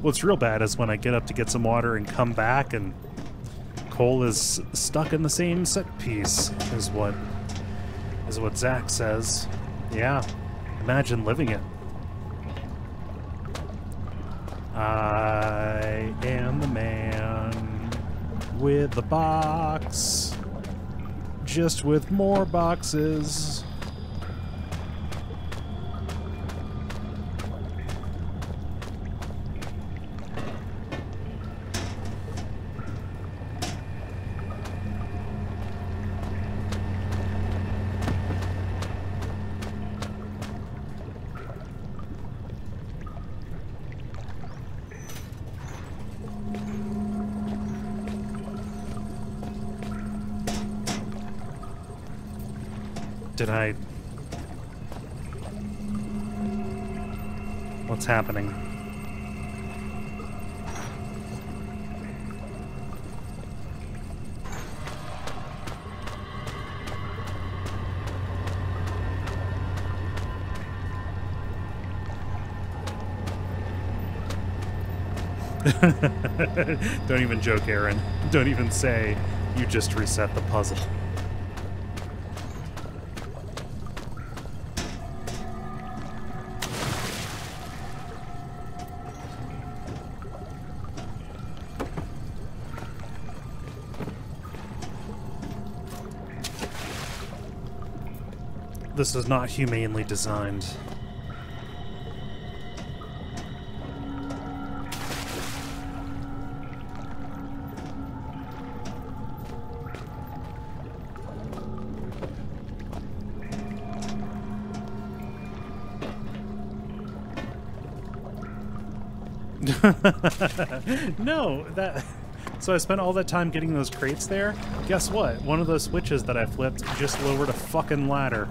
What's real bad is when I get up to get some water and come back and Cole is stuck in the same set piece, is what is what Zach says. Yeah, imagine living it. I am the man with the box, just with more boxes. Did I... What's happening? Don't even joke, Aaron. Don't even say you just reset the puzzle. This is not humanely designed. No, that... So I spent all that time getting those crates there. Guess what? One of those switches that I flipped just lowered a fucking ladder.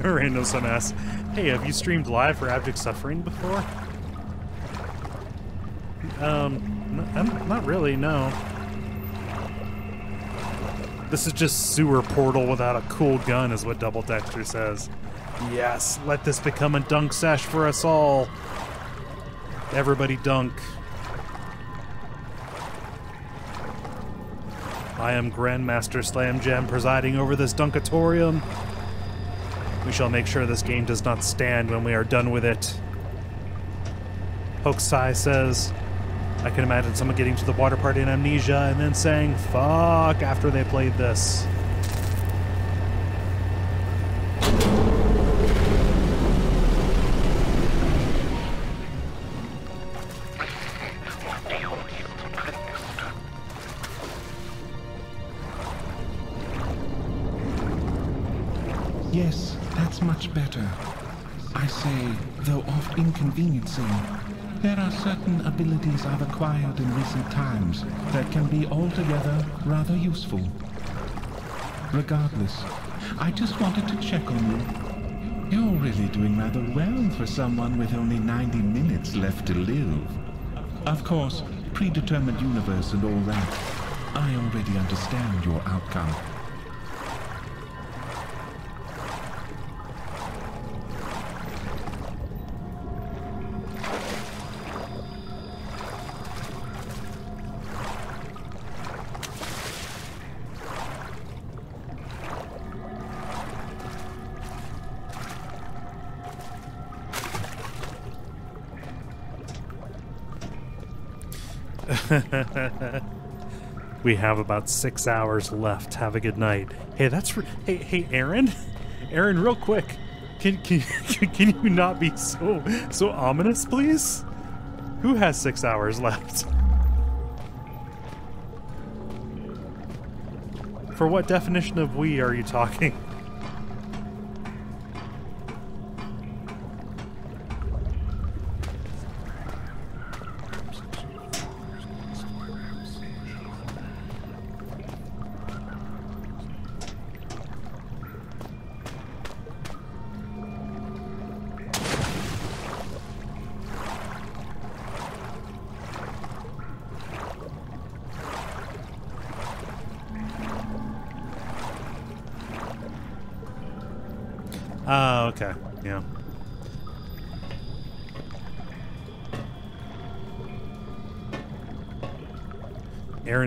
Random some ass. Hey, have you streamed live for Abject Suffering before? Um, I'm not really, no. This is just sewer portal without a cool gun, is what Double Dexter says. Yes, let this become a dunk sesh for us all. Everybody dunk. I am Grandmaster Slam Jam presiding over this Dunkatorium. We shall make sure this game does not stand when we are done with it. Hokusai says, I can imagine someone getting to the water party in Amnesia and then saying, fuck, after they played this. Better. I say, though oft inconveniencing, there are certain abilities I've acquired in recent times that can be altogether rather useful. Regardless, I just wanted to check on you. You're really doing rather well for someone with only ninety minutes left to live. Of course, predetermined universe and all that. I already understand your outcome. We have about six hours left. Have a good night. Hey, that's re hey, hey, Aaron, Aaron, real quick, can can can you not be so so ominous, please? Who has six hours left? For what definition of we are you talking?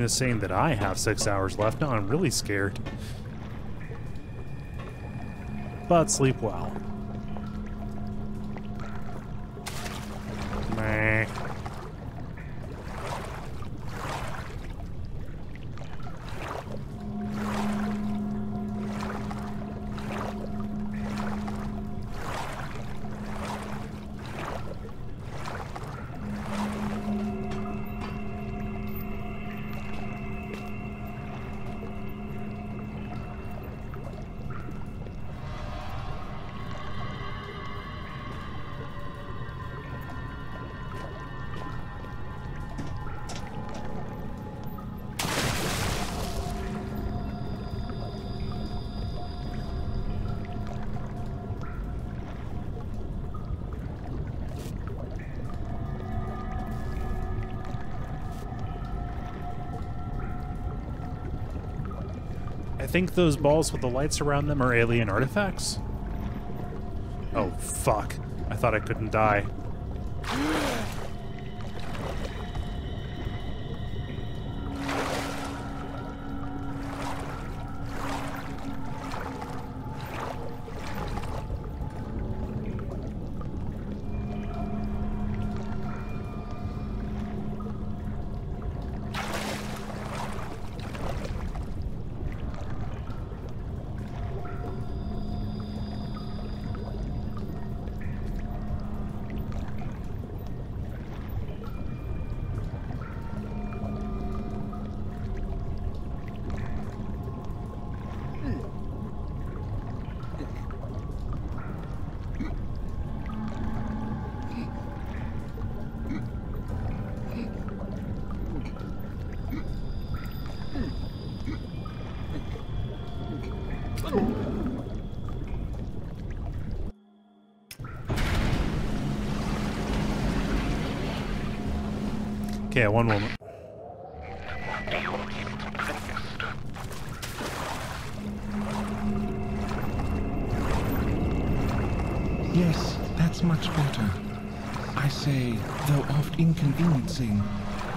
Is saying that I have six hours left. Now I'm really scared. But sleep well. Meh. I think those balls with the lights around them are alien artifacts. Oh, fuck. I thought I couldn't die. Yeah, one moment. Yes, that's much better. I say, though oft inconveniencing,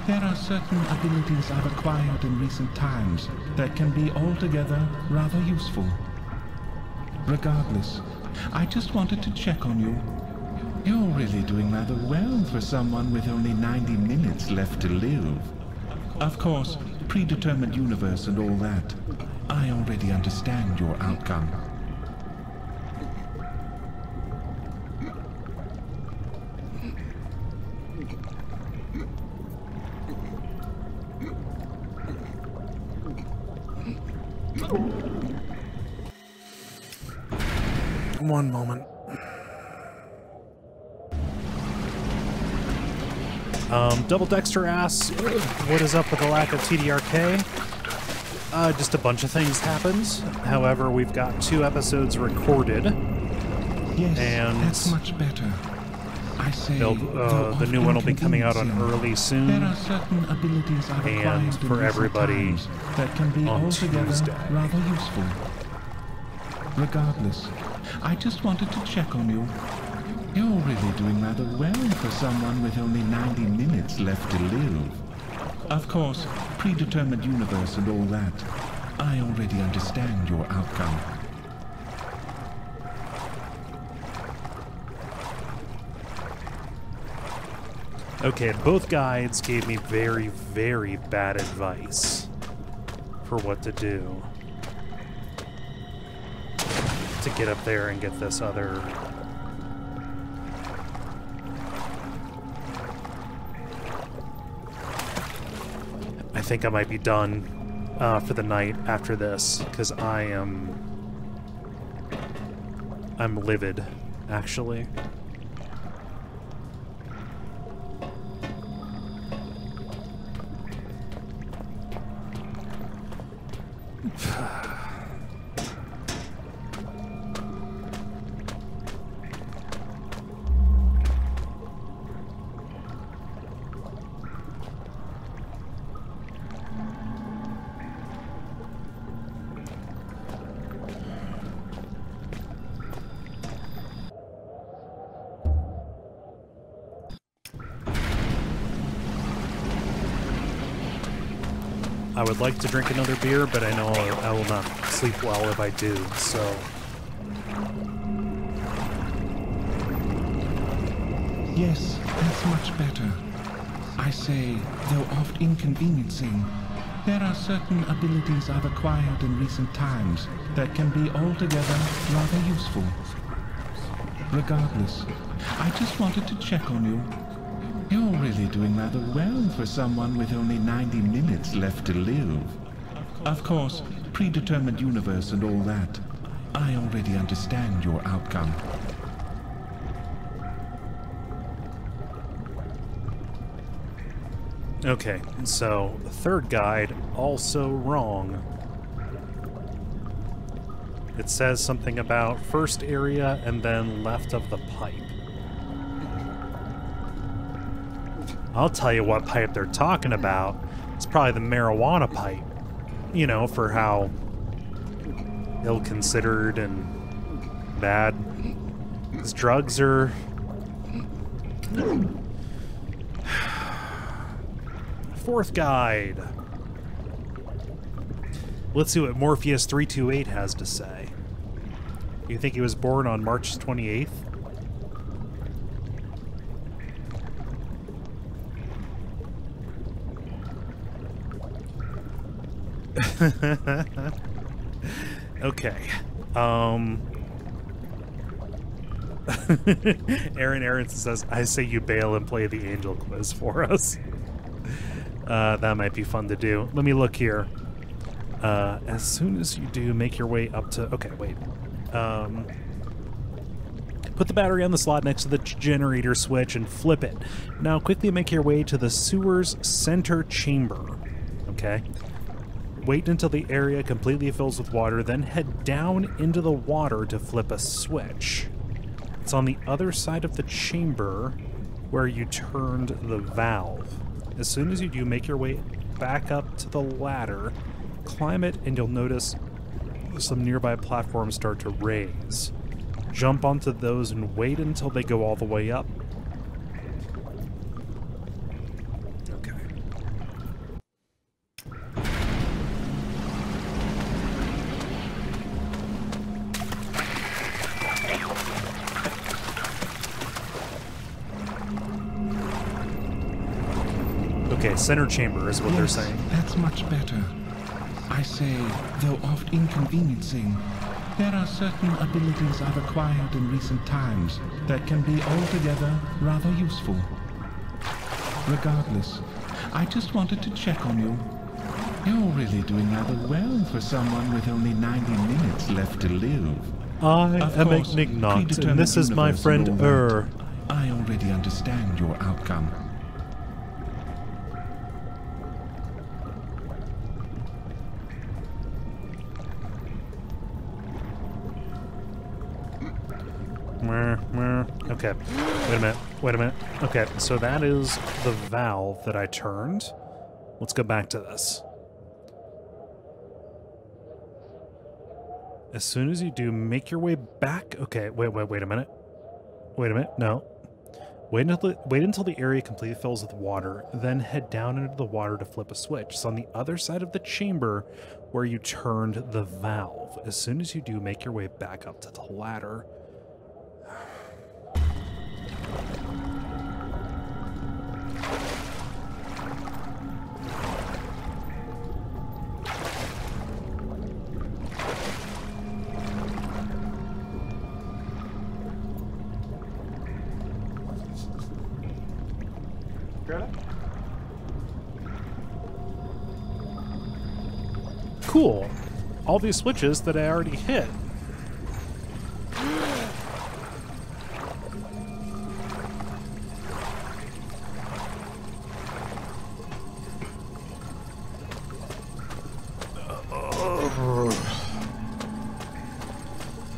there are certain abilities I've acquired in recent times that can be altogether rather useful. Regardless, I just wanted to check on you. You're really doing rather well for someone with only ninety minutes left to live. Of course, predetermined universe and all that. I already understand your outcome. One moment. Um, Double Dexter asks, what is up with the lack of T D R K? Uh, just a bunch of things happens. However, we've got two episodes recorded. Yes, and that's much better. I say uh, the new one will be coming out on early soon. There are certain abilities I've and for everybody that can be on Tuesday. Rather useful. Regardless, I just wanted to check on you. You're really doing rather well for someone with only ninety minutes left to live. Of course, predetermined universe and all that. I already understand your outcome. Okay, both guides gave me very, very bad advice. for what to do to get up there and get this other I think I might be done uh, for the night after this, because I am I'm livid, actually. I would like to drink another beer, but I know I will not sleep well if I do, so... Yes, that's much better. I say, though oft inconveniencing, there are certain abilities I've acquired in recent times that can be altogether rather useful. Regardless, I just wanted to check on you. You're really doing rather well for someone with only ninety minutes left to live. Of course, predetermined universe and all that. I already understand your outcome. Okay, so third guide, also wrong. It says something about first area and then left of the pipe. I'll tell you what pipe they're talking about. It's probably the marijuana pipe. You know, for how ill-considered and bad. Because drugs are... Fourth guide. Let's see what Morpheus three two eight has to say. You think he was born on March twenty-eighth? Okay. Um. Aaron Aronson says, I say you bail and play the Angel Quiz for us. Uh, that might be fun to do. Let me look here. Uh, as soon as you do, make your way up to... Okay, wait. Um... Put the battery on the slot next to the generator switch and flip it. Now quickly make your way to the sewer's center chamber. Okay. Wait until the area completely fills with water, then head down into the water to flip a switch. It's on the other side of the chamber where you turned the valve. As soon as you do, make your way back up to the ladder, climb it, and you'll notice some nearby platforms start to raise. Jump onto those and wait until they go all the way up. Center chamber is what yes, they're saying. That's much better. I say, though oft inconveniencing, there are certain abilities I've acquired in recent times that can be altogether rather useful. Regardless, I just wanted to check on you. You're really doing rather well for someone with only ninety minutes left to live. I of am Ignat, and this is my friend Ur. I already understand your outcome. Okay, wait a minute, wait a minute. Okay, so that is the valve that I turned. Let's go back to this. As soon as you do, make your way back. Okay, wait, wait, wait a minute. Wait a minute, no. Wait until the, wait until the area completely fills with water, then head down into the water to flip a switch. It's on the other side of the chamber where you turned the valve. As soon as you do, make your way back up to the ladder. cool. All these switches that I already hit.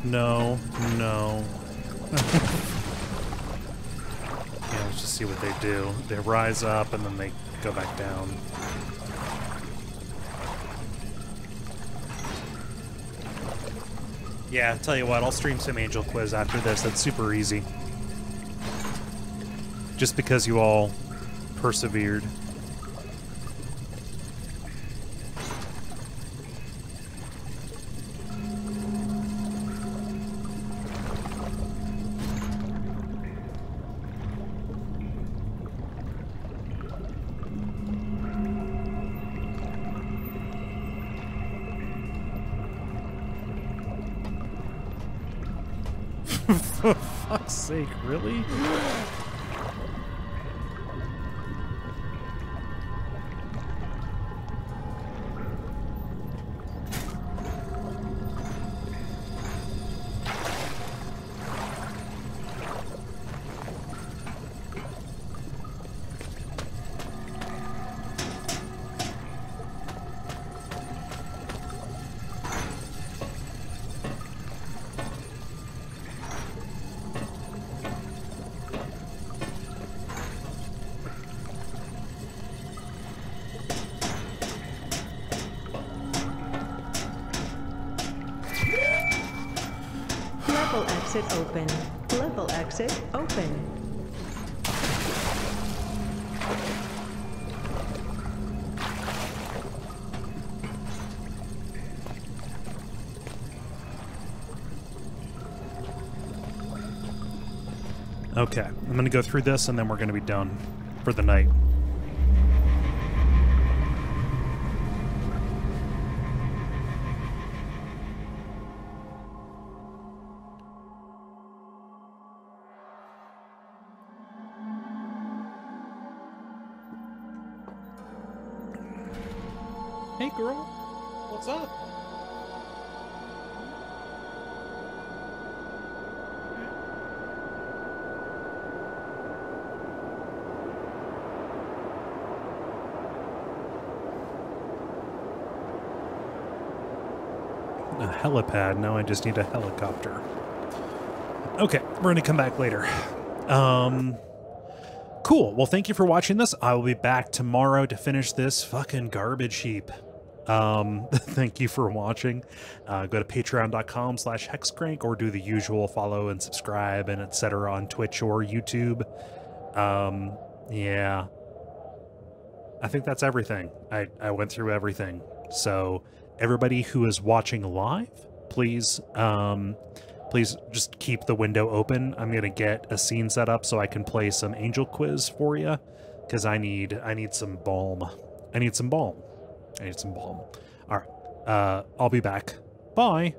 No, no. Yeah, let's just see what they do. They rise up and then they go back down. Yeah, I'll tell you what, I'll stream some Angel Quiz after this. That's super easy. Just because you all persevered. For fuck's sake, really? Okay, I'm gonna go through this and then we're gonna be done for the night. Hey girl, what's up? Helipad. Now I just need a helicopter. Okay, we're going to come back later. Um, cool. Well, thank you for watching this. I will be back tomorrow to finish this fucking garbage heap. Um, thank you for watching. Uh, go to patreon.com slash hexcrank or do the usual follow and subscribe and et cetera on Twitch or YouTube. Um, yeah. I think that's everything. I, I went through everything. So... everybody who is watching live, please um, please just keep the window open. I'm going to get a scene set up so I can play some Angel Quiz for you, because I need, I need some balm. I need some balm. I need some balm. All right. Uh, I'll be back. Bye.